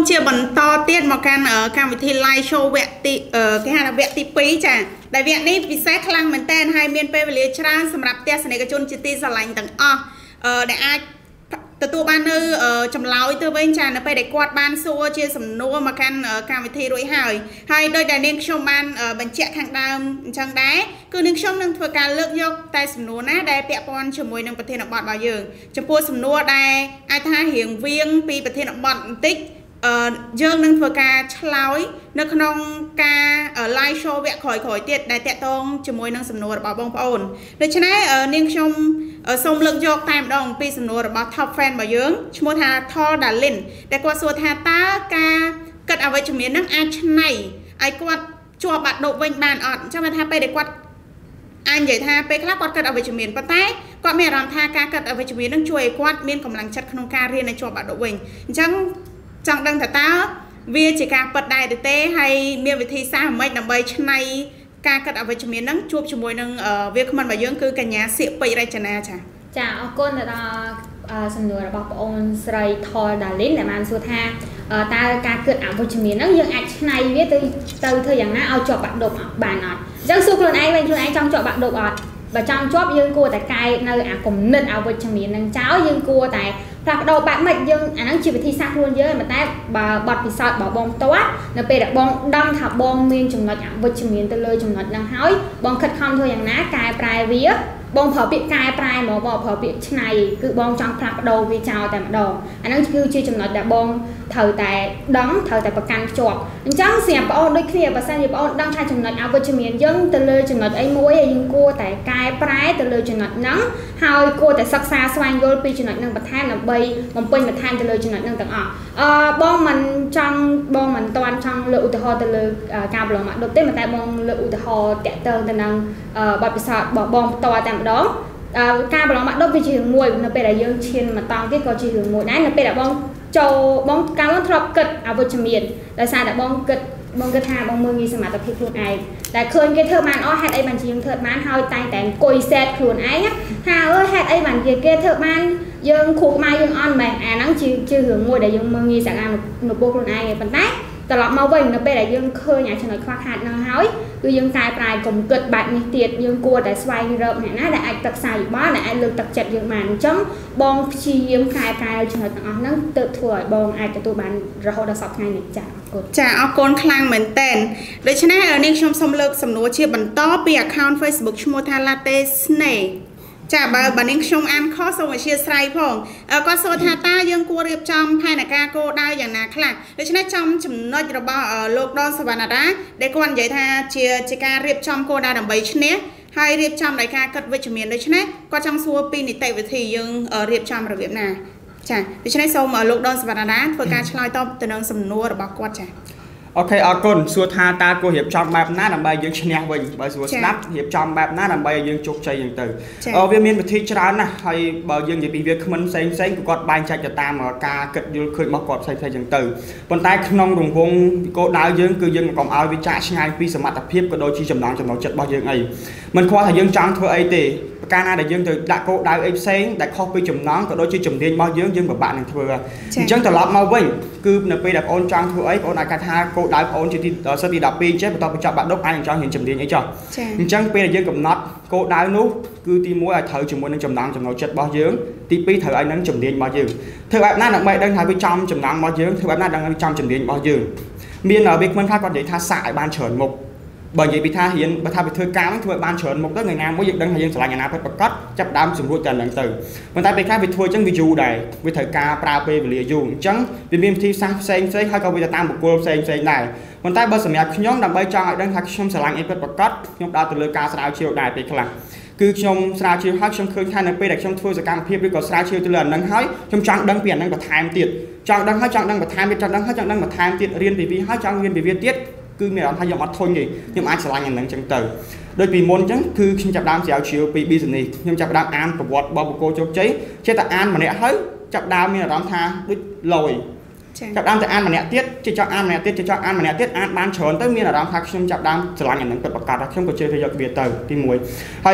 Chia bẩn to tiết mà can ở can vị thi live show vẹt tị ở cái hàng vẹt tị pí chả đại vẹt này bị xét khăng mình tên hai miền pe về lìa trang sầm rạp tiết này cái chôn chít tị sờ lạnh tầng o đại ai từ tu ban ư chầm láo từ bên chả nó pe đại quạt ban xua chia sầm nua mà can ở can vị thi đối hài hay đôi đại niên show ban ở bên chẹt hàng đam trang đá cứ niên show nâng thừa cả lượng vô tai sầm nua nát đại pẹt pon chầm mùi nâng vật thi nọ bọt bao giờ chầm pua sầm nua đại ai tha hiền viên pi vật thi nọ bọt tích dương nâng vừa ca chói nâng nông ca ở live show vẽ khỏi khỏi tiệt đại tẹt tông chấm môi nâng sầm nô bảo bông phồn để cho nên ở niên trong ở sông lượng dọc tam đồng pi sầm nô bảo thọc fan bảo dướng chấm môi thà thò đà lên để qua số thà ta ca cất áo với chấm miếng nâng ai chân này ai quạt chùa bạn độ vinh bàn ọt cho mình thà pe để quạt อันใหญ่ท่าไปคลาปอดเกิดอวัยเฉมีนปะไตก็ไม่รำท่าการเกิดอวัยเฉมีนต้องช่วยควดเมียนกำลังชัดขนมการเรียนในช่วงบัดดวงจังจังดังแต่เต้าเวียจิกาปดได้แต่เต้ให้เมียนวิธีสร้างไม่นำไปชนัยการเกิดอวัยเฉมีนต้องช่วยช่วยนั่งเวียขมันมาเยอะคือการยาเสียไปไรชนะจ้ะจ้าออกก้นแต่ตาสำนวนบอกองค์ไตรทอดาลินแต่มันสุดท้ายตาการเกิดอวัยเฉมีนต้องยังอัดชนัยเวียเตยเตยเธออย่างนั้นเอาจบบัดดบบ้านอ่ะจังสุกลนไอ้เป็นคือไอ้จังจบบักดกอดบักจังจบยืนกูแต่ไกลในอ่ะกลุ่มหนึ่งเอาไปชมีนังเจ้ายืนกูแต่ผลักดกแบบมันยืนอ่ะนั่งจีบที่ซากล้วนเยอะมันแต่บอดพิศดบอบองตัวนับไปดับบองดังถับบองเมียนจุ่มหนอดอ่ะไปชมีนตะเลยจุ่มหนอดนางห้อยบองขัดคำเธออย่างนั้นไกลปลายวิ่งบองเผาเปียกไกลปลายหมอบอเผาเปียกชนัยคือบองจังผลักดกวิจารแต่ดกอ่ะนั่งคือจีจุ่มหนอดดับบองเธอแต่ดังเธอแต่ประกันจบจังเสียบเอาด้วยเคลียร์ประสานเอาดังทายจุ่มหนอดเอาไปชมีนยังตะเลยจุ่มหนอดไอ้มวยยังกูแต่ไกลปลายตะเลยจุ่มหนอดนังห้อยกูแต่ซักซาสวายโยนปีจุ่มหนอดนางประธานนับใบมันเป็นประธานตะเลยจุ่มหนอดนางต่างอ่ะบองมันจังบองมันตอนจังเลือดอุตหอตะเลยกาบหลงอ่ะดกเต้มาแต่บองเลือดอุตหอแตะเติมแต่นางบอดประสาทบองตัวแต่ดอกการบอลมันดกไปจีหงมวยนับไปได้ยังเชียนมาตองที่ก็จีหงมวยนั้นนับไปได้บองโจบองการบอลทรอปเกิดอาวุธเฉียดแต่ซาแต่บองเกิดบองกระทาบองมือมีสมัติพิคุณไอแต่เคยเธอมันอ้อแฮดไอมันจียังเธอมันเฮาใจแต่กุยเซตคุณไอเนี่ยฮาเออแฮดไอมันยังเธอมันยังขู่มายังอ่อนไปอ่านั่งจีจีหงมวยแต่ยังมือมีสังอาหนุบคุณไอเป็นไงแต่ละมาเวงนับไปได้ยังเคยอย่างฉันหน่อยคว้าขาดนางเฮาคือยังกายปลายกลมเกิดบาดในเตียดยังกลัวแต่สวายเริ่มเนี่ยนะแต่ไอ้ตักใส่บ้านแต่ไอ้เลือกตักจัดยังมันจังบองชียังกายปลายจนถึงอ๋อนั่งเติบถั่วบองไอ้จะตัวบ้านเราเขาได้สอบไงเนี่ยจ้ะจะเอาโกนคลังเหมือนเต้นโดยชนะเออเนี่ยชมสมเลิกสำนัวเชียบันต้อเปียกคาวน์เฟซบุ๊กชโมทาลาเตสเน่จะบางบันเองชมอันข้อสวัสดิ์ไซร์พงเออก็โซทาตายังกลัวเรียบจำภายในกาโกได้อย่างน่าคลั่งโดยฉะนั้นจำจำนวนระบอบโลกดอนสวรรค์ได้ได้กวนใหญ่ท่าเชียร์จิการเรียบจำโกได้ดับใบชนิดให้เรียบจำรายการกัดวิจมีนโดยฉะนั้นก็จำซัวปีนิเตวิธียังเรียบจำระเบียบนาจ้ะโดยฉะนั้นโซมโลกดอนสวรรค์ได้เพื่อการชลอยต่อตัวนังสำนัวระบอบกวาดจ้ะโอเคอากุลสัวทาตาโกเหียบจำแบบน่าดำใบยังชนะเวงใบสัวสนับเหียบจำแบบน่าดำใบยังจุกใจยังตื่นเออเวียนประเทศชาตินะให้ใบยังจะปีเวียขมันเซ็งเซ็งกอดใบใจจะตามกาเกิดยืนเคยมากอดใส่ใจยังตื่นบนใต้ขนมรวงวงโกดาวยังคือยังกล่อมเอาวิจารณ์งานปีสมัติเพียบก็โดยที่จำนองจำนองจัดใบยังไงมันควาทายังจังเธอไอเตการนาได้ยังแต่ดักโกได้เอฟเซ็งแต่ข้อไปจมน้องก็โดยที่จมเด่นมาเยอะยังแบบบ้านนั่นเถอะจังแต่ละมาเว้ยคือในปีดักโอนจังเถอะไอ้โอนอาการท่าโกได้โอนจิตติสติดับปีเจ็บต่อไปจับบ้านดกไอ้จังเห็นจมเด่นไอ้จังจังปีได้ยังกับน็อตโกได้นู้คือตีมวยไอ้เถอะจมมวยนั่งจมน้องจมน้องเจ็บมาเยอะตีปีเถอะไอ้นั่งจมเด่นมาเยอะเถอะแบบนั้นดังไปดังทายไปจำจมน้องมาเยอะเถอะแบบนั้นดังไปจำจมเด่นมาเยอะมีหน่อยบิ๊กมันพลาดก่อนเดี๋ยวท่าสายบ้านเฉินมุกบางอย่างพิธาเห็นพิธาไปเทือกการทั่วบ้านเฉินหมดแล้วไงน้ำว่าอย่างดังอย่างสลายงานน้ำไปประกอบจับดามสมบูรณ์กันหลังตื่นมันตายไปข้าไปทัวร์จังวิจูได้วิเทือกการปลาเปย์ไปเลี้ยงจังเป็นมีที่สร้างเซ็งเซ็งให้เขาไปตามบุคคลเซ็งเซ็งได้มันตายบนสมัยย้อนดับใบจางดังทักชมสลายเอ็นไปประกอบยกดาวตุลกาสลายเชียวได้ไปคลังคือชมสลายเชียวให้ชมเคยท่านไปได้ชมทัวร์สกังเพียบด้วยกับสลายเชียวตุลนั่งให้ชมจังดังเปลี่ยนนั่งกับไทม์ติดจังดังให้จังดังกับไทม์ติดจังดังให้จังดังกับไทม์ติดเรียนปีวีให้จังเรียนปีวีติดคือเมื่อเราทำยอมอดทนไงยอมอ่านสลายอย่างนั้นจังเต๋อโดยปีมนจังคือขึ้นจับดามเสียวเชียวปีบีสนียอมจับดามอ่านประวัติบอบุโกโจเจเชตอ่านมาเนี่ยเฮ้ยจับดามเมื่อเราทำด้วยลอยจับดามแต่อ่านมาเนี่ยเตี้ยจะจับอ่านมาเนี่ยเตี้ยจะจับอ่านมาเนี่ยเตี้ยอ่านบ้านเฉินแต่เมื่อเราทำขึ้นจับดามสลายอย่างนั้นเกิดประกาศขึ้นกับเชตยอดเบียเต๋อปีมวยให้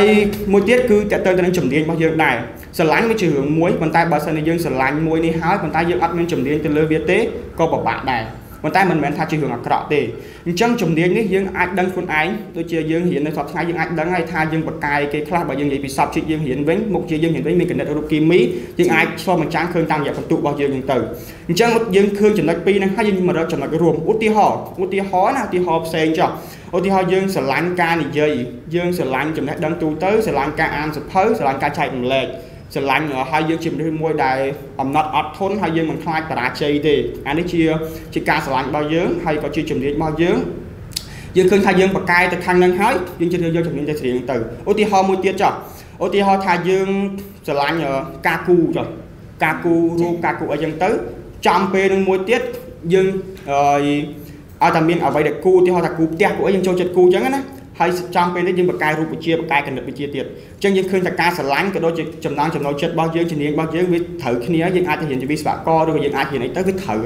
มวยเตี้ยคือจะเต๋อจะนั่งจุ่มเดียนบางอย่างได้สลายไม่เชื่อมวยคนตายบาสนียังสลายมวยนี่เฮ้ยคนตายยังอัดมันจุ่มเดียนจะเลือดเบียเต๋อก็ประกาศได้มันใต้มันเหมือนทาจีหงอักขระเตยจังจุ่มเดียงนี่ยังอัดดังคนไอ้ตัวเชียยังเห็นในสอบท้ายยังอัดดังไอ้ทายังปากกายเกยคลาบบ่ยังใหญ่ปีศาจเชียยังเห็นเว้นมุกเชียยังเห็นเว้นมีกันในอารมณ์กิมมิยังไอ้ชอบมันจ้างเครื่องต่างอย่างประตูบ่ยังยังเตยจังยังเครื่องจุดนักปีนะให้ยังมาเราจุดนักรวมอุติหออุติหอนะอุติหอเซนจ้ะอุติหอยังสลันกาหนี้เยยยังสลันจุดนักดังตูเตยสลันกาอันสเพ้อสลันกาชายหนุ่มเล็กสลันเหรอให้ยังชิมด้วยมวยได้อำนาจอัดทนให้ยังมันคลายตราเจดีอันนี้เชียร์ชิการสลันบางเยอะให้ก็ชิมจุ่มเดียบางเยอะยังเคยทายยังปากกายแต่ทางนั้นหายยังชิมยังจุ่มเดียจะเสียงตื่นโอติฮอมวยเตี้ยจ้ะโอติฮอทายยังสลันเหรอกาคูจ้ะกาคูรูกาคูยังตื้อจำเป็นมวยเตี้ยยังเอออาตามินเอาไว้เด็กกูที่ฮอตากูเตี้ยกูยังโจจัดกูจังนะ hay trong bên đấy nhưng mà cài rùa chia và cài cần được chia tiền chân nhưng khi ta cài sờ láng cái đôi chân chầm nắng chầm nâu chết bao nhiêu chân niên bao nhiêu với thử khi nia nhưng ai thể hiện cho biết bà co đôi nhưng ai thì này tới cái thử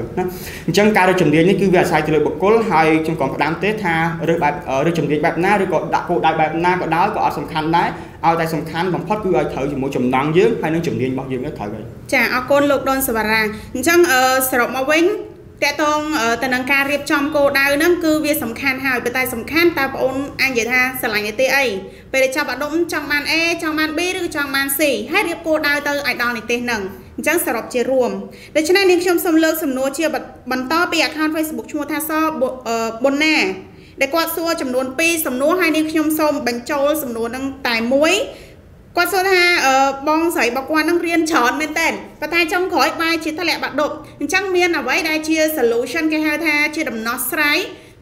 chân cài đôi chầm niên những cứ về sai từ lời bậc cố hay trong còn đám tết ha đôi bạc ở đôi chầm niên bạc na đôi còn đặc cụ đại bạc na còn đó còn sầm khăn đấy ao tại sầm khăn bằng phất cứ ai thử chỉ một chầm nắng dưới hay nó chầm niên bao nhiêu nó thử vậy chả ao côn lục đôn sờ bà ràng chân ở sờ rộng mau vĩnhแต่ตรงแต่นังการเรียบจอมโกดาวนั่นคือเวียสำคัญหายไปตายสำคัญตาปนอันใหญ่ท่าสลายเตยไปได้ชาวบ้านดมจองมันเอจองมันบีหรือจองมันสี่ให้เรียบโกดาวเตยไอดอลในเตยหนึ่งจังสรบเจรวมโดยฉะนั้นเด็กชมสมเลิกสมโนเชียบันต้อไปอาคารไฟสบุกชัวท่าซอบนแน่ได้กวาดซัวจำนวนปีสมโนให้เด็กชมสมบันโจสมโนตั้งตายมวยกวาดซัวท่าบองใส่บอกว่านักเรียนช้อนเมนเต้นประธานจงขอไปชี้ทะเลบัดดบจังเมียนเอาไว้ได้เชียร์สลูชันแค่ห้าท่าเชียร์ดำนอสไร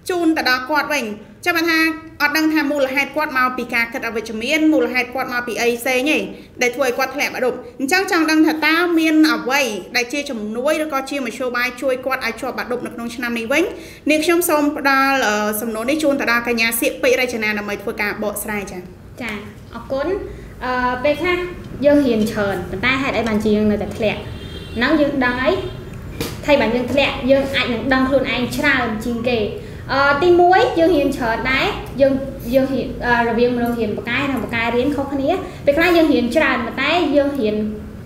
จูนแต่ดอกกวาดเองเจ้าประธานอดดังทำมูลหายกวาดมาปีกาขัดเอาไปจมีนมูลหายกวาดมาปีไอเซ่เนี่ยได้ถวยกวาดทะเลบัดดบจังจังดังถ้าต้าเมียนเอาไว้ได้เชียร์ชมนุ้ยแล้วก็เชียร์มาโชว์ใบช่วยกวาดไอชัวบัดดบนักนงชนะในเว้งเนื้อชมสมดาสมโนได้จูนแต่ดอกกัญญาเสียปีไรชนะนำมาถวยกาโบสไรจ้ะจ้ะออกก้นไปค่ะยังเห็นเชิญแต่ให้ได้บัญชียังเลยแต่แผลนั่งยังได้ไทยบัญยังแผลยังไอยังดังคนไอชราจริงเกยตีมวยยังเห็นเชิญได้ยังยังเห็นระเบียงเราเห็นปากกาทำปากกาเรียนเขาคนนี้ไปค่ะยังเห็นชรามาได้ยังเห็น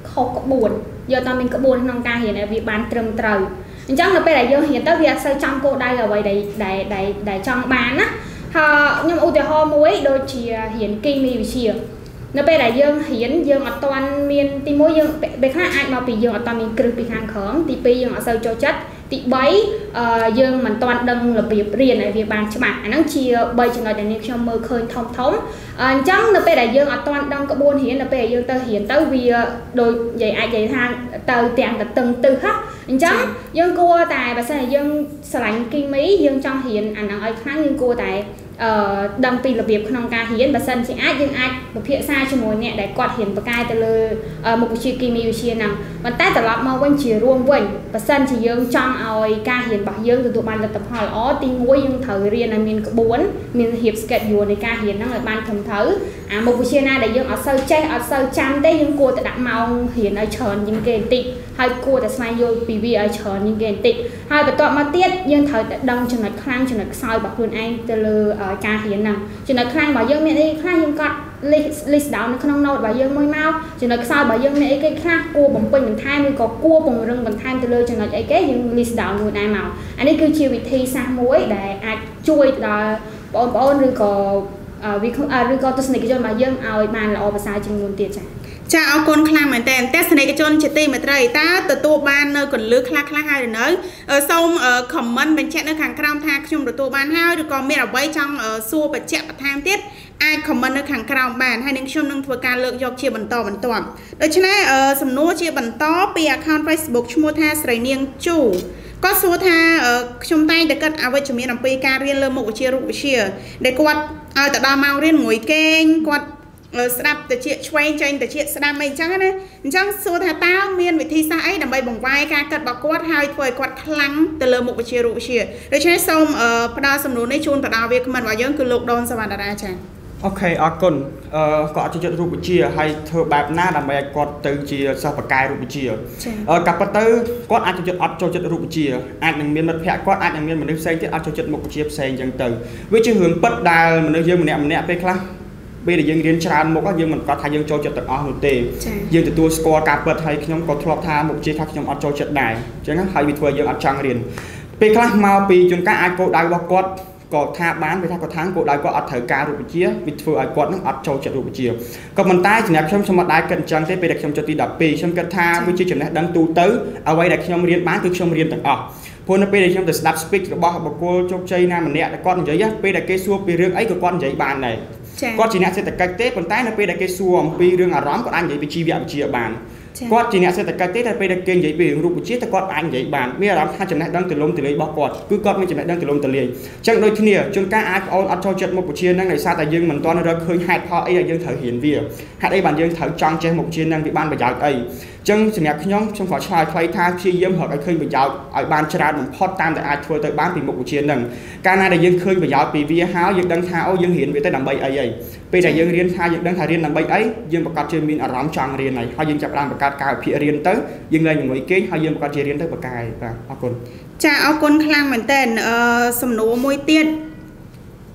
เขากบวนยังตอนเป็นกบวนน้องกาเห็นวิบานเติมเติมจังเราไปได้ยังเห็นตั้งแต่ใส่จังโกได้เอาไว้ได้ได้ได้ได้จังบ้านนะยังอุตหอมวยโดยเชียเห็นกีมีเชียนไปได้ยังเห็นยังอัตวันเมียนตีมวยยังไปข้างไอมาปียังอัตวันมีกรึปีข้างเขิงตีปียังอัศจรรย์จัดตีใบยังมันตอนดังระเบียบเรียนในเวียบานฉบับนั่งเชียใบจังเลยแต่เนี่ยชมเมื่อคืนทองท้องจังนไปได้ยังอัตวันดังกระบวนเห็นนไปได้ยังเตอเห็นเตอเวียโดยใหญ่ไอใหญ่ทางเตอเตียงแต่ตึงตึกฮะจังยังกลัวแต่ภาษายังสลังกินไม่ยังจังเห็นอันนั้นไอข้างยังกลัวแต่ดังปีระเบียบขนมกาเห็นบัสันสิอายังอาประเภทซาชมวยเนี่ยได้กอดเห็นประกายแต่เลยมุกุชิกิมิวเชียนังมันใต้ตลอดมาวันเชียร่วมวันบัสันสิยังจ้องเอากาเห็นบักยังตัวตัวมันแต่พออ๋อตีงวยยังเถอเรียนในมีนกบวนมีนเห็บสเก็ตอยู่ในกาเห็นนั่งเลยบ้านทำเถอมุกุชิน่าได้ยังเอาเซอร์เจเอาเซอร์จำได้ยังกลัวแต่ดักเมาเห็นไอเชิญยังเกติให้กลัวแต่สมัยโยปีวีไอเชิญยังเกติให้ประตอมาเตี้ยยังเถอแต่ดังจนนัดครั้งจนนัดซอยบักลุนไอแต่เลยกาเห็นนั่งจนนักคลางบ่อยยังไม่ได้คลางยังกัดลิสลิสดาวนึกน้องนอดบ่อยยังไม่เมาจนนักซอยบ่อยยังไม่ไอ้แก่คลางกลัวบ่มเป็นเหมือนไทยมันก็กลัวบ่มเรื่องเหมือนไทยตัวเลยจนนักไอ้แก่ยังลิสดาวนู่นได้เมาอันนี้คือชีวิตที่สร้างมวยแต่อาจช่วยเราป้อนป้อนหรือก็วิเคราะห์หรือก็ตัวสนิทกันบ่อยยังเอามาเราภาษาจำนวนเตี้ยจ้ะจะเอาคนคลางเหมือนแต่แต่สนิทกันจะตีมาไตรตาตัวตัวบ้านเนอคนเลือกคลางคลางให้เนอส่งคอมเมนต์เป็นแชทในขังครามทางชมตัวตัวบ้านให้หรือก็ไม่เอาไว้จังสู้เป็นแชทประธานทิศไอคอมเมนต์ในขังครามบ้านให้หนึ่งชมหนึ่งทัวการเลือกยกเชียร์บรรทอบบรรทอมโดยฉะนั้นสำนักเชียร์บรรทอมเปียคอนเฟซบุ๊กชมท่าสไลเนียงจู่ก็สู้ท่าชมใต้เด็กเกิดเอาไว้จะมีลำปีการเรียนเริ่มหมกเชียร์รู้เชียร์เด็กกวาดแต่ดาวมาเรียนงวยเก่งกวาดสลับแต่เชี่ยช่วยใจแต่เชี่ยสลับไม่จังนะจังสูตรต้าเมียนวิธีใส่ดำใบบ่งไว้การกัดบอกกวาดหายถอยกวาดคลังแต่เลือดหมกไปเชี่ยรู้เชี่ยโดยใช้ส้มปลาสมนุนในชุนปลาเวียกมันว่าเยอะคือลูกโดนสวรรค์ได้ใช่โอเคอากลก็อาจจะรูปเชียให้เธอแบบหน้าดำใบกอดตือเชียสะปกายรูปเชียกับประตูก็อาจจะอัดโจทย์รูปเชียอาจอย่างเมียนมันแผลก็อาจอย่างเมียนมันได้เซ็งที่อัดโจทย์หมกเชียเซ็งอย่างตือวิธีหืนปัดดาวมันได้เยอะมันแหนมแหนมไปครับbây giờ dân đến tràn một các dân mình có thay dân cho chợ tận ở hồn tề dân từ tua score cả bật hay nhóm có thua tha một chiếc khác nhóm ăn cho chợ này chứ nó hay bị thua dân ăn trang liền pe khác mau pi chúng các ai cổ đại hoặc quật có tha bán về tha có tháng cổ đại có ăn thử cá rồi chia bị thua ai quật nó ăn cho chợ rồi chia còn mình tay thì nè trong trong mặt đại cạnh tranh thế bây giờ trong cho tiền đập pi trong cái tha với chiếc chợ này đang tu tứ ở quay đặt nhóm liền bán từ nhóm liền tận ởพอหน้าปีเด็กชมแต่สตาร์สปิกก็บอกบอกโก้โจ๊กใจน้ามันเนี่ยแต่ก้อนใหญ่ยักษ์ปีเด็กเกย์ซัวปีเรื่องไอ้ก็ก้อนใหญ่บานเลย có chỉ nè sẽ đặt cách tế còn tái nó về đặt cái xuồng về đường à rắm còn anh vậy về chi viện chia bàn có chỉ nè sẽ đặt cách tế là về đặt kênh vậy về rụng chiết ta có anh vậy bàn bây giờ đó hai chấm này đang từ lông từ lấy bao quạt cứ có mấy chấm này đang từ lông từ lấy chẳng đôi khi nè chúng ta ai on ăn cho chật một chiết đang này xa tại dương mình toàn nó được hơi hại thọ ấy là dương thời hiện việc hại ấy bản dương thời trăng trên một chiết đang bị ban bị giặc ấy chẳng chấm này khi nhóm trong phỏ xoay quay tha khi dương hợp cái khơi bị giặc ở ban chợ đàn mình hot tam tại ai thua tới bán thì một chiết đằng Canada dương khơi bị giặc vì vì háo dương đang tháo dương hiện về tới làm bậy ấy bây giờ dân riêng thay dân đang thay riêng làm bệnh ấy dân bậc cao trên mình ở rắm tròn riêng này họ dân chập làm bậc cao cao phía riêng tới dân lên những người kiến họ dân bậc cao trên riêng tới bậc cao và học côn cha học côn khang mình tên sầm nổ môi tiên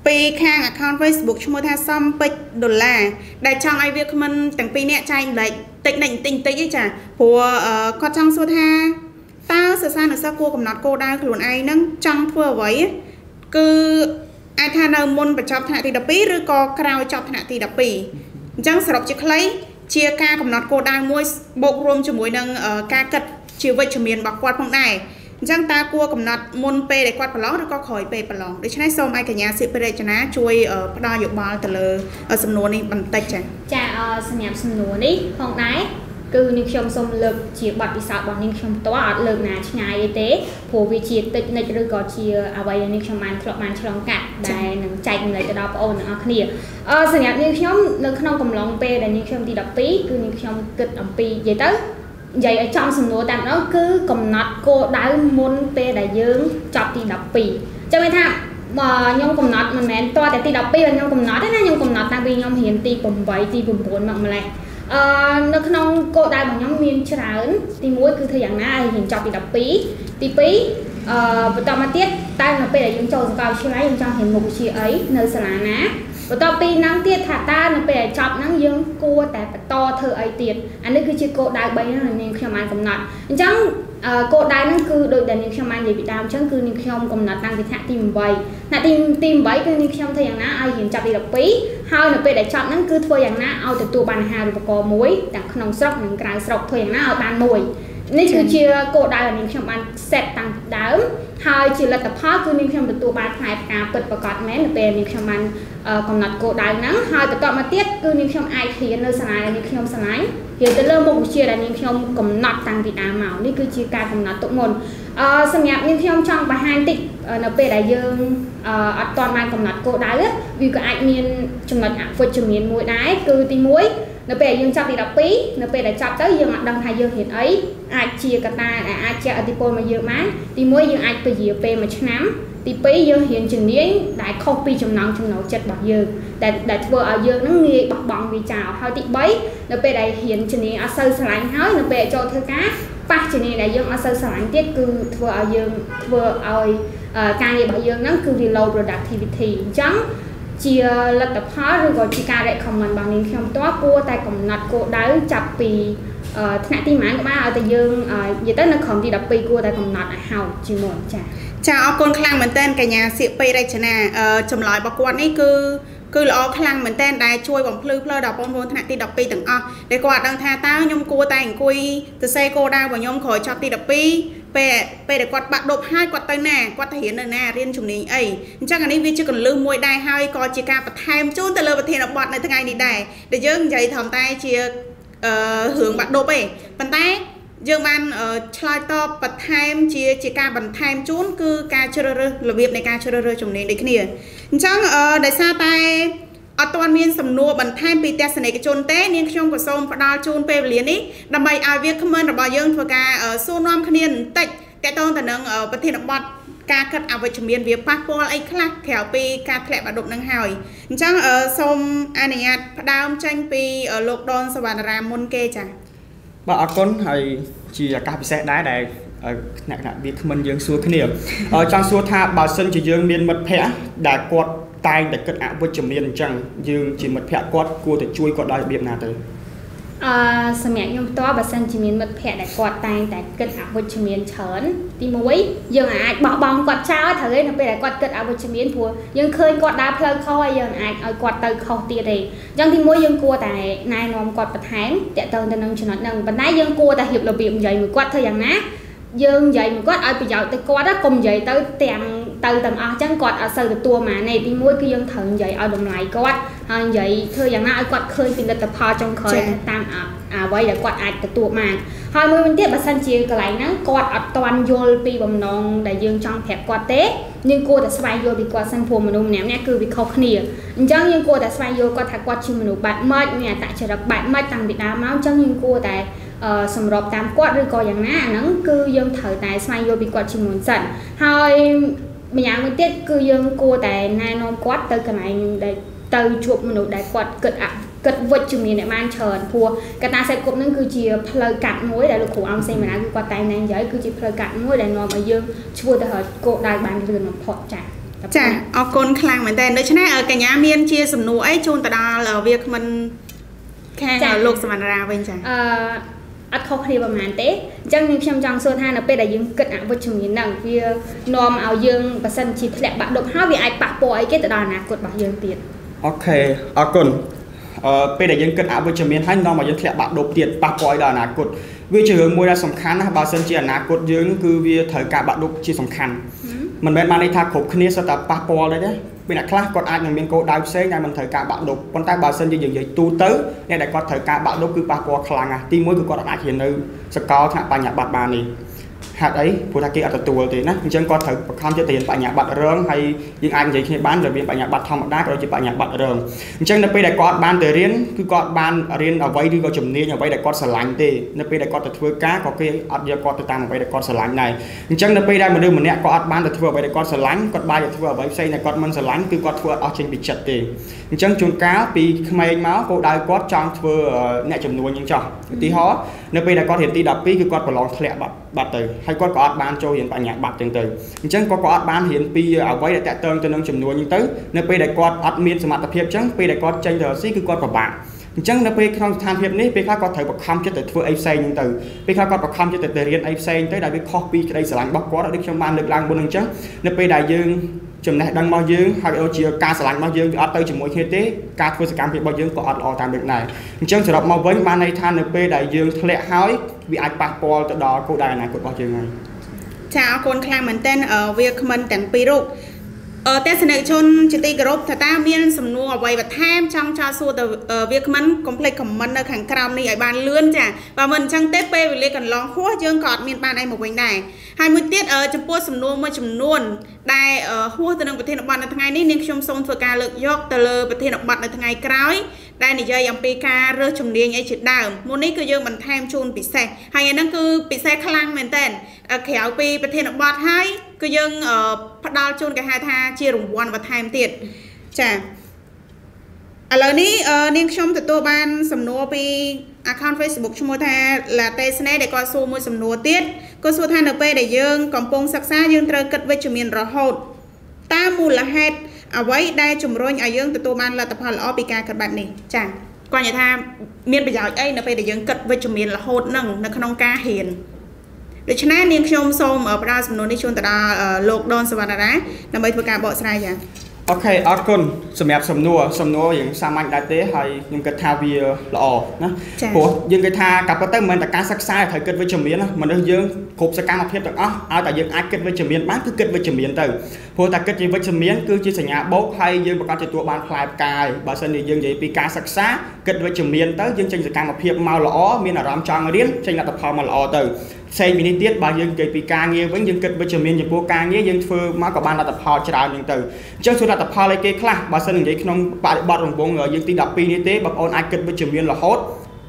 pì khang account Facebook chúng tôi thay xong pì đô la đại trong ai việc mình từng pì nẹt trai lại tịnh định tình tĩnh ấy chả của con trong số tha tao sửa sai được sao cô cầm nọt cô đai của ai nâng trong thua với cứ ai tha nào môn và chọc thằng thì đập bì rồi có cào chọc thằng thì đập bì chẳng sập chiếc lấy chia ca cầm nọt cô đang mua bộ rôm cho mối năng ca cật chiều vậy chuẩn miền bạc quạt phong này chẳng ta cua cầm nọt môn p để quạt vào lót rồi có khỏi p vào lỏng để cho nên sau mai cả nhà sẽ p để cho ná chui ở đo dụng bò từ lờ ở sầm nô này bằng tay chẳng cha sầm nhám sầm nô này phong này cứ ninh chom sầm lực chia bọt bị sạo bọt ninh chom toát lực ná chi ngay thế phổ vị chia tịch này rồi có chia à vậy ninh chom man thọ man chom cả đại nương chạy này từ đó ôn ở kia ở sầm nhám ninh chom nương không cầm lòng p đại ninh chom thì đập tí cứ ninh chom kịch đập tí vậy tới vậy ở trong sầm nô tạm đó cứ cầm nọt cô đá môn p đại dương chọc thì đập tí cho mấy thằng mà nhom cầm nọt mình mẹ to thì đập tí là nhom cầm nọt đấy nhom cầm nọt đang bị nhom hiền tì bầm vẫy tì bầm bồn mặc mày nó không cô đại bằng nhóm miền chưa lớn thì mỗi cứ thời gian này hiện chọc thì đập pí thì pí và tao mà tiết tay mà bây giờ chúng trộn vào chiếc máy trong hiện mục chi ấy nơi sờ lá ná và tao pí nắng tiết thả ta nó bây giờ chọc nắng dương cua tại to thơ ấy tiệt anh ấy cứ chỉ cô đại bấy nó là nên khi mà cầm nọt chẳng cô đại nó cứ đội đàn nên khi mà gì bị đau chẳng cứ nên khi không cầm nọt đang bị thả tim bầy thả tim tim bấy cứ nên khi không thời gian này ai hiện chọc thì đập pí hai là bây giờ chọn nó cứ thôi rằng na ao từ tù bàn hà được có muối đằng nòng sọc đằng cài sọc thôi rằng na ở bàn muối nên cứ chia cổ đại là mình trong bàn sẹt đằng đá hai chỉ là tập phó cứ mình trong từ tù bàn hải cả bật và cọt mé là về mình trong bàn còn nọt cổ đại nắng hai từ tọt mà tiết cứ mình trong ai thì nơi sài là mình trong sài hiện từ lâu một chia là mình trong còn nọt đằng bị đá màu nên cứ chia cả còn nọt tụng nguồn sầm nhạc nhưng khi ông trong và hai tịnh nó về đại dương ở toàn ban cầm nát cô đá lướt vì cái ảnh miền trong nát vượt trường miền mũi đá cứ tí mũi nó về dương chọc thì đập pí nó về đại chọc tới dương mặt đông hai dương hiện ấy ai chia cả ta là ai chia ở tí pôn mà dương má tí mũi dương ai từ gì về mà chắc nắm tí pí dương hiện trường miếng đại copy trong nòng trong nấu chật bạc dương đại đại vừa ở dương nó nghe bạc bọng vì chào hai tịnh bấy nó về đại hiện trường miếng ở sơ sài lạnh hói nó về cho thưa cá phát cho nên là dương ở sơ sài lạnh tiết cứ vừa ở dương vừa ở càng ngày bảo dương nó cứ vì lâu rồi đặt thì bị thì trắng chia lật tập hóa rồi gọi chia ca lại không mình bằng nên không toát cua tay cầm nọt cô đá chập vì ngã tim mãn của ba ở tây dương vậy tới nó không thì đập vì cua tay cầm nọt hào chỉ một chả chào con khang mình tên cả nhà xịt pì đây chả nè chồng lòi bọc quạt ấy cứ cứ là khăn lăng mình tên đại chui bằng phơi phơi đọc bông bông thằng ti đọc pi từng o để quạt đang tha tao nhung cua tay nhung cui từ xe cô đau và nhung khỏi cho ti đọc pi về về để quạt bạn đột hai quạt tay nè quạt thể hiện nè riêng chúng này ấy chắc là đi vi chưa cần lưu môi đai hai coi chỉ ca và thêm chút từ lâu và thì đọc bọt này thằng ngày đi đẻ để dưng giấy thòng tay chia hưởng bạn đột ấy bàn tay dương ban choi to bật thêm chia chỉ ca bật thêm chút cứ ca chơi rơ là việc này ca chơi rơ chúng này đấy kia chẳng đại sa tay ở toàn miền sầm nua bẩn than bị tẹt này cái chôn té nên trong cuộc sống phải đào chôn về liền ý đầm bầy ai việc không ơn là bao dương thua cả ở xô non khăn yên tịnh cái tôn tận năng ở bậc thiên bọt ca cất áo về chuẩn miền việc phát bol ấy khác khéo pi ca thẹn và đục năng hài chẳng ở sông anh nhạt đào tranh pi ở lục đôn sờ bàn ram môn kê chẳng bà con hay chỉ là cà phê sẽ đái đài nặng nặng việc mình dương xua khăn yên ở trong xua tha bà sân chỉ dương miền mật phe đã quật tay để cất áo với chấm miên chẳng dương chỉ mật phẹt quạt cua để chui quạt đòi biếng nào tới à xem nhạc nhung to bà san chỉ miên mật phẹt để quạt tay để cất áo với chấm miên chớn thì muối dương ai bỏ bóng quạt trao thấy nó bây để quạt cất áo với chấm miên phù dương khơi quạt đá phơi khơi dương ai ở quạt từ khâu tia thì chẳng thì muối dương cua tại nay nằm quạt bật háng để từ từ nâng cho nó nâng bật nãy dương cua tại hiệp là biếng vậy mới quạt thời gian nát dương vậy mới quạt ai bây giờ tới quạt đã cùng vậy tới tiền เติมเติมเอาจังกอดเอาเสิร์ฟตัวมาในที่มุ้ยก็ยังเถิงใหญ่เอาดมไหลกอดเอาใหญ่เธออย่างน่ากอดเคยเป็นแต่พอจังเคยตามเอาเอาไว้แต่กอดอัดตัวมาหอยมือมันเทียบกับสันเชียงก็ไหลนะกอดอัดตอนโยนปีบำนองแต่ยังจังแผลกอดเตะยังกลัวแต่สบายโยดีกว่าสันพวงมนุษย์เนี่ยเนี่ยคือวิเคราะห์เหนียวจังยังกลัวแต่สบายโยก็ถักกอดชิมมนุษย์บาดมัดเนี่ยแต่จะรักบาดมัดต่างบิดาเมาจังยังกลัวแต่สำหรับตามกอดหรือกอดอย่างน่านั่งคือยังเถิดแต่สบายโยดีกว่าชิมมนุษย์สันหอยมันยังมันเทียบคือยังกลัวแต่นายนอนกอดเตะกันไหนได้เตะจุบมนุษย์ได้กอดเกิดอ่ะเกิดวัดจุมีในบ้านเชิญพัวกตาใส่กบนั่นคือจีเพลกัดมวยแต่ลูกขู่เอาใส่มานะคือกว่าตายในย้อยคือจีเพลกัดมวยแต่นอนมาเยอะช่วยแต่เหรอกดได้บางเรือนมันพอใจจ้ะเอาคนคลางเหมือนแต่โดยเฉพาะเออแกย่าเมียนเชียสมนุไอจูนตาดาเราเรียกมันแค่โลกสมรราเป็นจ้ะอัดข้อคดีประมาณเต๊ะจังนึกชมจังโซนห้าเราไปได้ยิงเกิดอ่ะวัชมีนั่งเวียนอมเอาเยอะประสันชีแหลกบะดบห้าวิไอปะปอยเกตตาดานะกดบะเยอะเตียนโอเคเอาคนเป็นแต่ยังเกิดอาวุธเฉมียนให้น้องมายังแถบบัตรดบเตียนปากปอยดานาคตวิจารณ์มวยได้สำคัญนะบาเซนเจียนาคตยืนคือวิเถกาบัตรดบที่สำคัญมันเป็นมาในทางขบคณิตศาสตร์ปากปอยเลยนะเป็นอะไรคลาสก่อนอ่านอย่างเมียนโกดาวเซ่ไงมันเถกาบัตรดบปนใต้บาเซนยืนยืนตูเต๋อเนี่ยแต่ก่อนเถกาบัตรดบคือปากปอยคลางอ่ะตีมวยคือก่อนอ่านเขียนในสกอตปัญญาบัตรมานี่หากไอ้ผู้ทักเกี่ยวกับตัวตีนะเช่นก่อนเถกข้ามจะตีปัญญาบัตรเรื่องให้ยิงอ่านอย่างเช่นบ้านเราเป็นปัญญาบัตรทำได้เราจะปัญญาบัตรเรื่องเช่นในปีแต่ก่อนบ้านแต่เรียนคือก่อนบ้านเรียนเอาไว้ดีก็จมเนียนเอาไว้แต่ก่อนสลายตีในปีแต่ก่อนแต่เถื่อนก้าก็คืออัดยาก่อนแต่ตามเอาไว้แต่ก่อนสลายในเช่นในปีได้มาดูเหมือนเนี้ยก่อนบ้านแต่เถื่อนไว้แต่ก่อนสลายก่อนบ้านแต่เถื่อนไว้ใส่ในก่อนมันสลายคือก่อนเถื่อนเอาเช่นปิดจัดตีเช่นจนก้าปีเมย์ม้าก็ได้ก่อนจางเถื่อนเนี่ยจำนวนยังจ่อตีฮอในปีแต่ก่อนเห็นตีดับปีคือก่อนประลองแถลบัตรบัตรเตยให้ก่อนก่อนบ้านโจเห็นปัญญาบัตรจังเตยเช่นก่อนก่อนบ้านเห็นปีเอาไว้แต่เติมจนจำนวนยังเตยในปีแต่ก่อนอัดมีสมรรถเพียบเช่นปีแต่ก่อนจังเตยซีคือก่อนประบาจังในปีทางทางเพียบนี้ปีข้าก่อนเถยประคำจะเตยเฟื่อไอเซนยังเตยปีข้าก่อนประคำจะเตยเรียนไอเซนเตยได้ไปข้อปีจะได้สลังบักก่อนได้ชมบ้านเลือกลางบนหนึ่งจังในปีได้ยืนจำแนกดังมาเยอะหากเราเชียร์การสลัดมาเยอะอัดเตยจมวยเคเต้การฟื้นการเพียบมาเยอะก็อัดออกตามเด็กไหนจังสำหรับมาเว้นมาในทางในปีได้ยืนทะเลหายวิไอปากปอจะดอกูได้นะกดมาเยอะไงชาวคนคลางเหมือนเต้นเออเวียคมันแต่งปีรุกเออแต่เสนอชนจิตติกรบถ้าตาเมียนสำนัวไว้แบบแทมจังชาสูแต่เออเวียคมันคอมเพล็กของมันในแข่งครามในไอบานเลื่อนจ้ะว่ามันจังเต้เป้ไปเลยกันร้องหัวเยืองกอดเมียนบานไอหมกเวงได้ให้มือเตี้ยเออจำพวกสำนัวมาจำนวนได้หัวตะนึงประเทศอบัตในทางไงนี่นิชมทรงฝึกการเลือกยกตะเลอประเทศอบัตในทางไงกร้อยได้ในใจยังปีการเรื่องชมเดียงไอจิตดาวมูนี่คือเยอะมันแทมชนปิดแซ่ให้อันนั้นคือปิดแซ่คลังเหมือนเต้นแขวปีประเทศอบัตให้ก็ยังพัดดาวชนกับฮาธาเชียร์รางวัลประเทศติดจ้ะเหล่านี้นิชมแต่ตัวบ้านสำนัวปีอาคารเฟซบุ๊กชมว่าลาเตสเน่ได้ก่อสู้มือสำนัวติดก็สู้ท่านเอาไปได้ยืงกองปงศักษายืงตระกัดเวชเมียนรอหดตามมูลเหตุเอาไว้ได้จุ่มร้อยอายืงแต่ตัวบ้านลาตะพันอ้อปีการกัดบัตรนี่จ้ะก่อนอย่าท่าเมียนไปยาวไอ้เอาไปได้ยืงกัดเวชเมียนรอหดนั่งนักนองกาเห็นโดยชนะนิชมโซมเอาปราสำนัวในชนตระโลกดอนสวรรค์นะนำไปประกาศบอกสลายจ้ะโอเคอาคนสมัยสำนัวสำนัวอย่างสามัญได้เตะให้ยังกระทาวีหล่อนะโหยังกระทากับกระเตะเหมือนแต่การซักซ้ายถ่ายเกิดวิจมีนะมันเยอะครบสกังมาเทียบแต่อ๋อเอาแต่ยังอาเกิดวิจมีบ้างคือเกิดวิจมีแต่โหแต่เกิดวิจมีคือจีสัญญาโบกให้ยังประกาศจะตัวบานคลายกายบาสันยังยังปีการซักซ้ายเกิดวิจมีแต่ยังจีสังกังมาเทียบเมาหล่อมีหน้ารำจังเรียนจีนัตพามาหล่อแต่ใช่มินิเตียบางยังเกิดปีการเงี้ยยังเกิดวิจมีอย่างพวกการเงี้ยยังเฟื่อมากกว่าบานนัตพาชราอย่างแต่เจ้าสุนัตพาเลยเกคลาบาสันอย่างขนมปาบาร์ของวงเงยยังตีดับปีนี้เตะแบบออนไอเกิดวิจมีหล่อโหด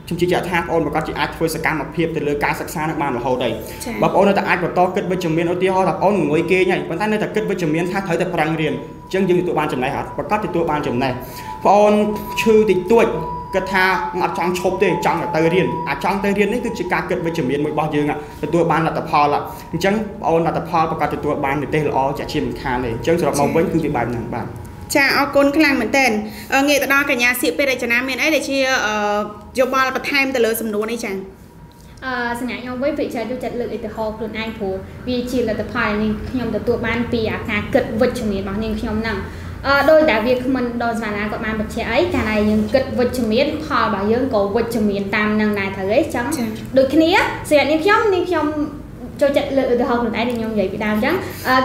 ชุมชีจะทางออนประกอบจีอาร์ตเฟอร์สการมาเพียบแต่เรื่องการศึกษาหนักบ้านเราได้แบบออนแต่อาร์ตแบบต่อเกิดวิจมีเอาที่ห่อแบบออนงวยเกย์ไงวันนั้นแต่เกิดวิจมีถ้าเธอแต่พลังเรียนจึงยังตัวบ้านจำไหนครับประกอบติดตัวบ้านจำไหนพอออนชื่อติดตัวกระทาอาจารย์ชบเตยจังกับเตยเรียนอาจารย์เตยเรียนนี่คือจีการเกิดวิจมีไม่บอกยังอ่ะแต่ตัวบ้านเราแต่พอละจึงออนแต่พอประกอบติดตัวบ้านเตยเราจะชิมคานเลยจึงสำหรับมองเว้นคือจีบ้านหนักบ้านจะเอาคนคลางเหมือนเต้นเงยตาดากันยาสิไปได้ชนะเมียนไอเดชีโยบาลประเทศแต่เลยสำนวนไอจังสนามยองไว้เผยใจดูจัดเลือกอิตาฮอลกลุ่นไอโพวีชีและตะพายนิ่งขยมตัวบ้านปีอาคาเกิดวัชมีบางนิ่งขยมนั่งโดยดาวิดมันโดนสารกฎหมายบัตรเชยการในยังเกิดวัชมีพอบ่ายยังก่อวัชมีตามนางนายเถรจังโดยคืนนี้เสียนิ่งขยมนิ่งขยม โจจัดเลือดหอบหนุนไอเด็กยองใหญ่ไปดามจัง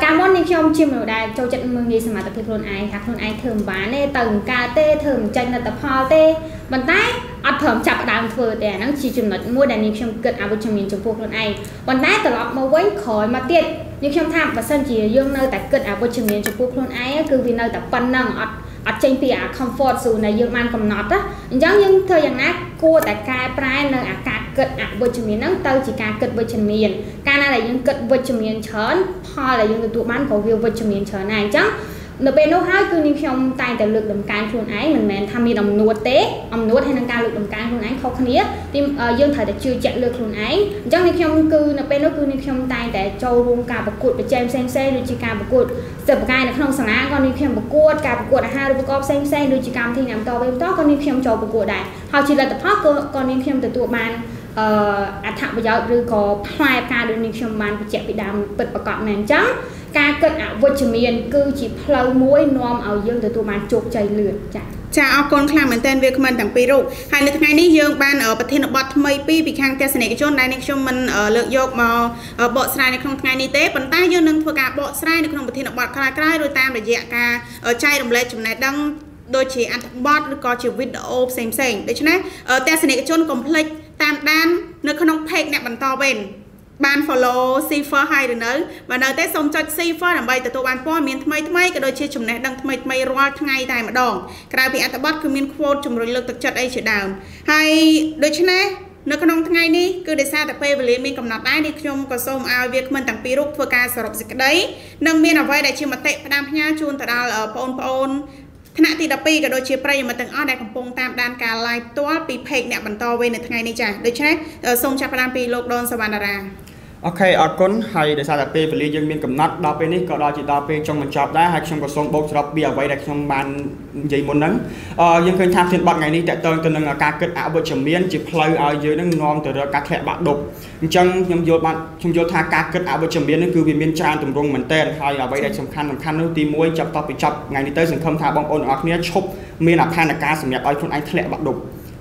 การมอนในช่วงชิมเราได้โจจัดมึงดีสมัติพิพลไอค่ะพลไอเถิมบ้านในตึงกาเต้เถิมจันตะพอเต้บันไตอัดเถิมจับดามเฟอแต่นั่งชีจุนนัดมั่วแต่ในช่วงเกิดอาวุธชมินจงพวกพลไอบันไตตลอดมาไว้คอยมาเตี้ยในช่วงท่าประสันจีเรื่องเนยแต่เกิดอาวุธชมินจงพวกพลไอคือวินเนยแต่ปันนั่งอัดอัดเชงปีอาคอมฟอร์ตสูในเยอรมันกับน็อตนะยังยังเธออย่างนั้นกูแต่กายปลายเนยอากาศเกิดอาวุธชมินนั่งเตาจีการเกิดอาวุธชมินการอะไรยังเกิดวัชเมียนเชิญพออะไรยังตัวบ้านของวิววัชเมียนเชิญนายจังเนื้อเป็นโน้ตห้าคือนิวชมตายแต่เลือกดำการคนไอ้เหมือนแมนทำมีดำนวดเตะอำนวดให้นางการเลือกดำการคนไอ้เขาคนนี้ที่ยื่นถ่ายแต่ชื่อแจกเลือกคนไอ้จังนิวชมคือเนื้อเป็นโน้ตคือนิวชมตายแต่โจวงการประกวดไปแจมเซนเซ่ดูจิการประกวดเสิร์ฟการในขนมสนามก่อนนิวชมประกวดการประกวดห้ารูปกอบเซนเซ่ดูจิการที่นำต่อไปต่อก่อนนิวชมโจประกวดได้เขาชิลล์แต่พ่อก่อนนิวชมแต่ตัวบ้านอัฐประโยชน์หรือก็พลายการดูนิชมมันไปแจกไปดำเปิดประกอบแมงจังการเกิดอาวุธเมียนคือจีพลอยมวยนอมเอาเยื่อตัวมันจกใจเลือดจ้ะจะเอาคนคลางเหมือนเต้นเวกมันต่างปีรุกหายในทั้งไงนี่เยื่อบ้านเออประเทศบอทไม่ปีปีคางแต่เสน่ห์กับชนได้ในชมมันเออเลือกยกมาเออบอสไลในทั้งไงนี่เต้ปันใต้เยื่อหนึ่งประกาศบอสไลในทั้งประเทศบอทคลาใกล้โดยตามระยะการเออใจดมเล็ดจุ่มในดังโดยฉีอันบอทหรือก็ฉีวิดโอเซมเซงได้ใช่ไหมเออแต่เสน่ห์กับชนคอมเพล็กตามด้านนึกขนมเพกเนี่ยมันต่อเป็นบ้าน follow ซีฟอร์ไฮเดนเนอร์บ้านเนอร์แต่สมจัดซีฟอร์หลังใบแต่ตัวบ้านพ่อเมียนทำไมทำไมก็โดยเชี่ยวชมแนดังทำไมทำไมรอดทั้งไงตายมาดองกลายเป็นอัตบัตคือเมียนโควชมรอยเลือกตัดจัดไอเฉียดดาวให้โดยชนะนึกขนมทั้งไงนี่คือเดซ่าแต่เปย์บริเมียนกำหนดได้ในชมก็ส้มเอาเวียกมันต่างปีรุกเพื่อการสรุปสิกได้ดังเมียนเอาไว้ได้เชี่ยวมาเตะพนามพญาจูนแต่ดาวเอาปอนปอนขณะที่ดับปีก็โดยเชี่ยวประโยชน์มาตั้งอ้อได้ของปงตามด้านการไล่ตัวปีเพกเนี่ยบรรทอเวในทั้งไงนี่จ้ะโดยเฉพาะทรงชาปนามปีโลกโดนสวรรค์ดาราโอเคออกคนให้เดชาดับปีบริยังมีกำนัดดับปีนี่ก็ได้จีดับปีจงมันจับได้ให้ชมกับทรงบกดับปีเอาไว้ได้ชมบานใหญ่มนนั้นยังเคยทำเส้นบางไงนี่แต่ตอนตอนนั้นการเกิดอาวุธเฉมียนจีพลอยเอาเยอะนั่งนอนแต่เราการแข่งบาดดกจังยังโยบานชมโยธาการเกิดอาวุธเฉมียนนั่นคือวิเมียนจานตุ่มรงเหมือนเต้นให้เอาไว้ได้สำคัญสำคัญนู่นตีมวยจับต่อไปจับไงนี่เต้สังคมทาบองโอนออกเนี้ยชกเมียนอาพานาการสมัยไอ้คนไอ้แข่งบาดด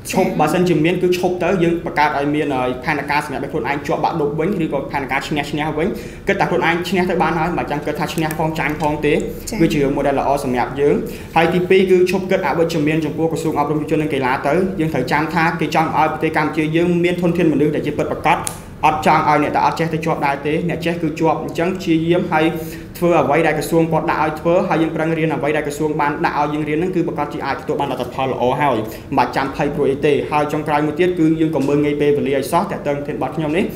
กชกบาสันจิมเมียนคือชกเต๋อยังประกาศไอเมียนไอพานาการสมัยเป็นคนไอจั่วบาดดกเว้นหรือก็พานาการชนะชนะเว้นก็แต่คนไอชนะที่บ้านน้อยมาจังเกิดทัชชนะฟองจางฟองเต๋อคือชื่อโมเดลละอสมัยเยอะไฮทีปีคือชกเกิดอาวุธจิมเมียนจังพวกกระทรวงอบรมยุติธรรมกีฬาเต๋อยังถือจางท่ากีจังไอปฏิกรรมเจยังเมียนทนเทียนเหมือนเดิมแต่จะเปิดประกาศอัดจางไอเนี่ยแต่อัดเจที่จั่วได้เต๋อเนี่ยเจคือจั่วจังชี้ยิ้มไฮเพื่อไว้ได้กระทรวงปอดได้เพื่อให้ยังประเรียนไว้ได้กระทรวงบ้านได้ยังเรียนนั่นคือประกาศที่อาตัวบ้านเราจะพาเราเอาให้มาจำไพ่โปรเอเต้ให้จงกลายมือเตี้ยคือยังกับเมืองไงเปย์บริยซอสแต่เติมเทนบัตรยมนี้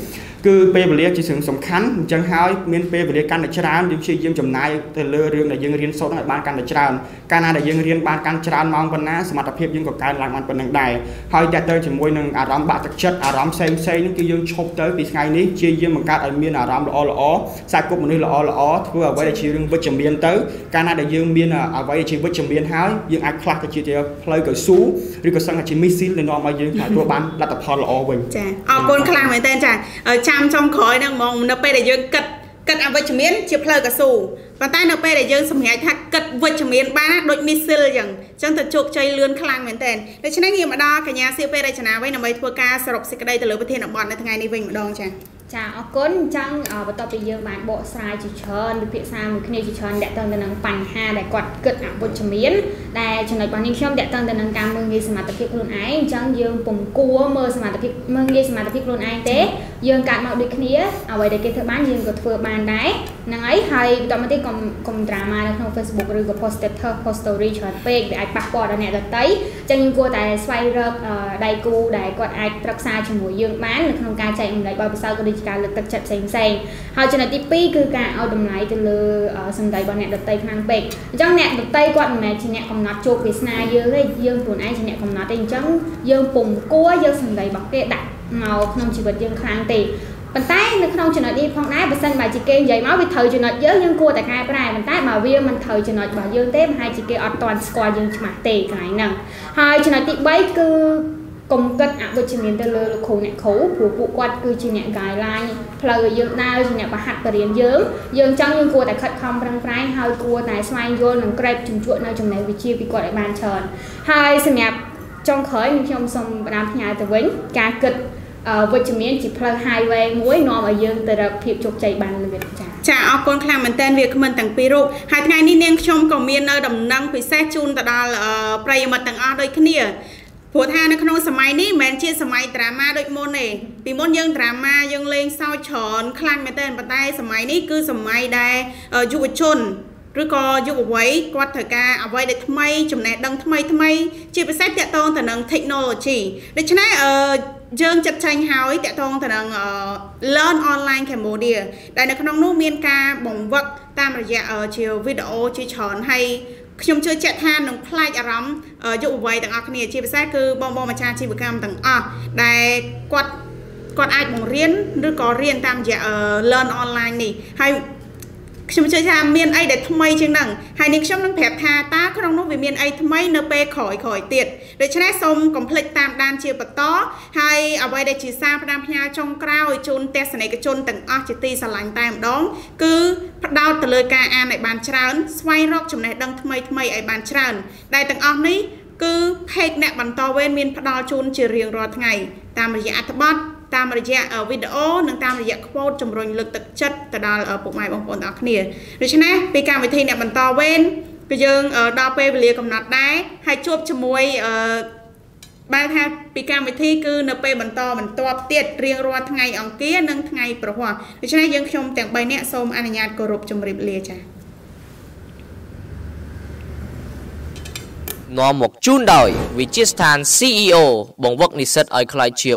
คือเปย์บริยจีเสียงสำคัญจังให้เมียนเปย์บริยการเดชดานยังเชื่อยังจำนายแต่เรื่องไหนยังเรียนโซ่ในบ้านการเดชดานการอะไรยังเรียนบ้านการเดชดานมองปัญหาสมรรถภาพยังกับการหลังมันเป็นหนึ่งใดให้แต่เติมจมูกหนึ่งอารมณ์บาดเจ็บอารมณ์เซ็งเซ็งนั่นคือยังชกเติมปีไงนี้เชื่อยังเหมือนการเมียนอารมณ์ละอละอสายกุบมันนี่ละอละอเพื่อไว้ได้ชีวิตวัชเมียนเต๋อการน่าได้ยืมเมียนเอาไว้ได้ชีวิตวัชเมียนหายยืมอัดคลักกับชีวิตเพลย์กับซูหรือกับสังหารชีวิตมิซิลเลยนอนมายืมถ่ายตัวบ้านรัตพรอวินจ้ะเอาคนคลางเหมือนเต้นจ้ะจำจงคอยนั่งมองนับไปได้ยืมกัดกัดเอาวัชเมียนชีวิตเพลย์กับซูปัตตานับไปได้ยืมสมัยทักกัดวัชเมียนบ้านโดยมิซิลอย่างจังแต่โจกใจเลื่อนคลางเหมือนเต้นและชนะเงียบมาดอกันยาเสียไปได้ชนะไว้นำไปทัวร์กาสรุปสิกได้แต่เหลือประเทศบอลในทั้งไงในเวงมาดองจ้ะจะเอาก้นจังเอาไปต่อไปเยอะบ้านโบสายจิชอนหรือเพื่อสามหรือคณีจิชอนแดดตั้งแต่นังปั่นห้าได้กอดเกิดอาวุธเฉมียนได้ชนัยปานิชมแดดตั้งแต่นังการเมืองยี่สมัติพิกรุนไอจังยืมปุ่มกลัวเมื่อสมัติพิกเมืองยี่สมัติพิกรุนไอเตะยืมการมาดิคเนียเอาไว้ได้เกิดเธอบ้านยืมกับเธอบ้านได้นังไอไฮต่อมาที่กลมกลมดราม่าในทางเฟซบุ๊กหรือกับโพสต์เธอโพสต์สตอรี่ชอนเป๊กได้ปักปอดอันเนี่ยตัดไตจังยืมกลัวแต่สไวเลิกได้กูได้กอดไอรักษาจมูกยืมบ้านในทางการใจอุ่นได้บริษัทก็ได้การเลือกตัดจัดเซ็งเซ็งเขาจะนัดที่ปีคือการเอาดมไหลกันเลยสมัยบอลเน็ตดัตเต้ข้างเป็กจังเน็ตดัตเต้ก่อนแม่ชนะคอมนัดโจกิสนาเยอะเลยเยอะตัวไอชนะคอมนัดเองจังเยอะปุ่มกู้เยอะสมัยบอกเกะดักเงาขนมชีวิตยังคลางตีปัจจัยในขนมชนะดีของไอ้เปอร์เซ็นต์บาจิเกย์ใหญ่มากวิเทอร์ชนะเยอะยังกลัวแต่กายปลายปัจจัยมาเวียมันเทอร์ชนะบ่เยอะเต็มไฮจิเกย์ออตตอนสกอร์ยังฉมาตีกันหนังไฮชนะที่ใบคือกงกัดอาวุธเฉมียนเตลือโคเนี่ยเขาผู้ผู้กวาดคือเฉมียนกายลายเพลย์ยืมได้เฉมียนประหัตประเรียนเยิ้มยืมจังยังกลัวแต่ขัดคำรังไร้หายกลัวแต่สมัยโยนหนังไกรจุ่มจุ่มในจุ่มในวิชีปีกว่าได้บานเชิญหายเฉมียนจงเคยมีชมสมนามพญาตะเว้นการเกิด วิตามินจิพลังไฮเวย์มวยนอมอายุแต่ละผิวจกใจบันเลยจ้าจ้าเอาคนคลางเหมือนเต้นเวียกเหมือนต่างปีรุกหายไงนี่เนียงชมกับเมียนดำนังผิวแซ่จูนแต่ดาปลายมันต่างอาโดยขณีผัวแทนในขนมสมัยนี้แมนเชียสมัยดราม่าโดยมนเองปีมนยังดราม่ายังเลงเศร้าฉอนคลางเหมือนเต้นปัตไตสมัยนี้คือสมัยใดยุวชนหรือก็ยุคไว้กวาดถือการเอาไว้ได้ทำไมจุดไหนดังทำไมทำไมชีวิตแซ่เตะตองแต่นังเทคโนโลยีดังนั้นเจิงจัดแจงหาวิเตะตองแต่นังเลิร์นออนไลน์แคมโบเดียได้ในขนมนุ่มเมียนกาบ่งวักตามระยะเชียววิดีโอชี้ช้อนให้ชมเชยแจกทานน้องคลายอารมณ์ยุคไว้ต่างอักเนียชีวิตแซ่คือบอมบอมมาชาชีวิตกรรมต่างอ่ะได้กวาดกวาดไอ้บ่งเรียนหรือก็เรียนตามระยะเลิร์นออนไลน์นี่ให้ฉันจะทำเมียนไอเด็ดทำไมจึงนั่งหายนิกชอบนั่งแผลบทาตาขนมนุ่มไปเมียนไอทำไมเนเปข่อยข่อยเตียดโดยชนะสมกลมเพลตามดานเชียร์ปะต้อให้เอาไว้ได้จีซาพนามพญาจงกล้าวจนเตะสนกจนตั้งอจิตีสลายตามดองคือดาวตะเลยกาอันในบานชราสไวร็อกจำในดังทำไมทำไมไอบานชราได้ตั้งอันนี้คือเพกแนบันตอเวนเมียนพดาวจนเชียร์เรียงรอทั้งไงตามระยะอัตบัตตามระยะวิดีโอหนึ่งตามระยะโพสจำรวยเลือกตัดชัดแต่ดาวปกไม้บางคนอักเนียโดยฉะนั้นปีการวิธีเนี่ยมันต่อเว้นก็ยังดาวเปเปเรียกำนัดได้ให้ชอบชมวยบางท่าปีการวิธีคือเนเปมันต่อมันตัวเตียดเรียงรอทั้งไงอังเกียนั่งทั้งไงประหัวโดยฉะนั้นยังชมแต่งใบเนี่ยสมอนุญาตกรุบจำริบเลียจ้ะนอมกจุนดอยวิจิสถานซีอีโอบ่งวักนิสิตไอคลายเชีย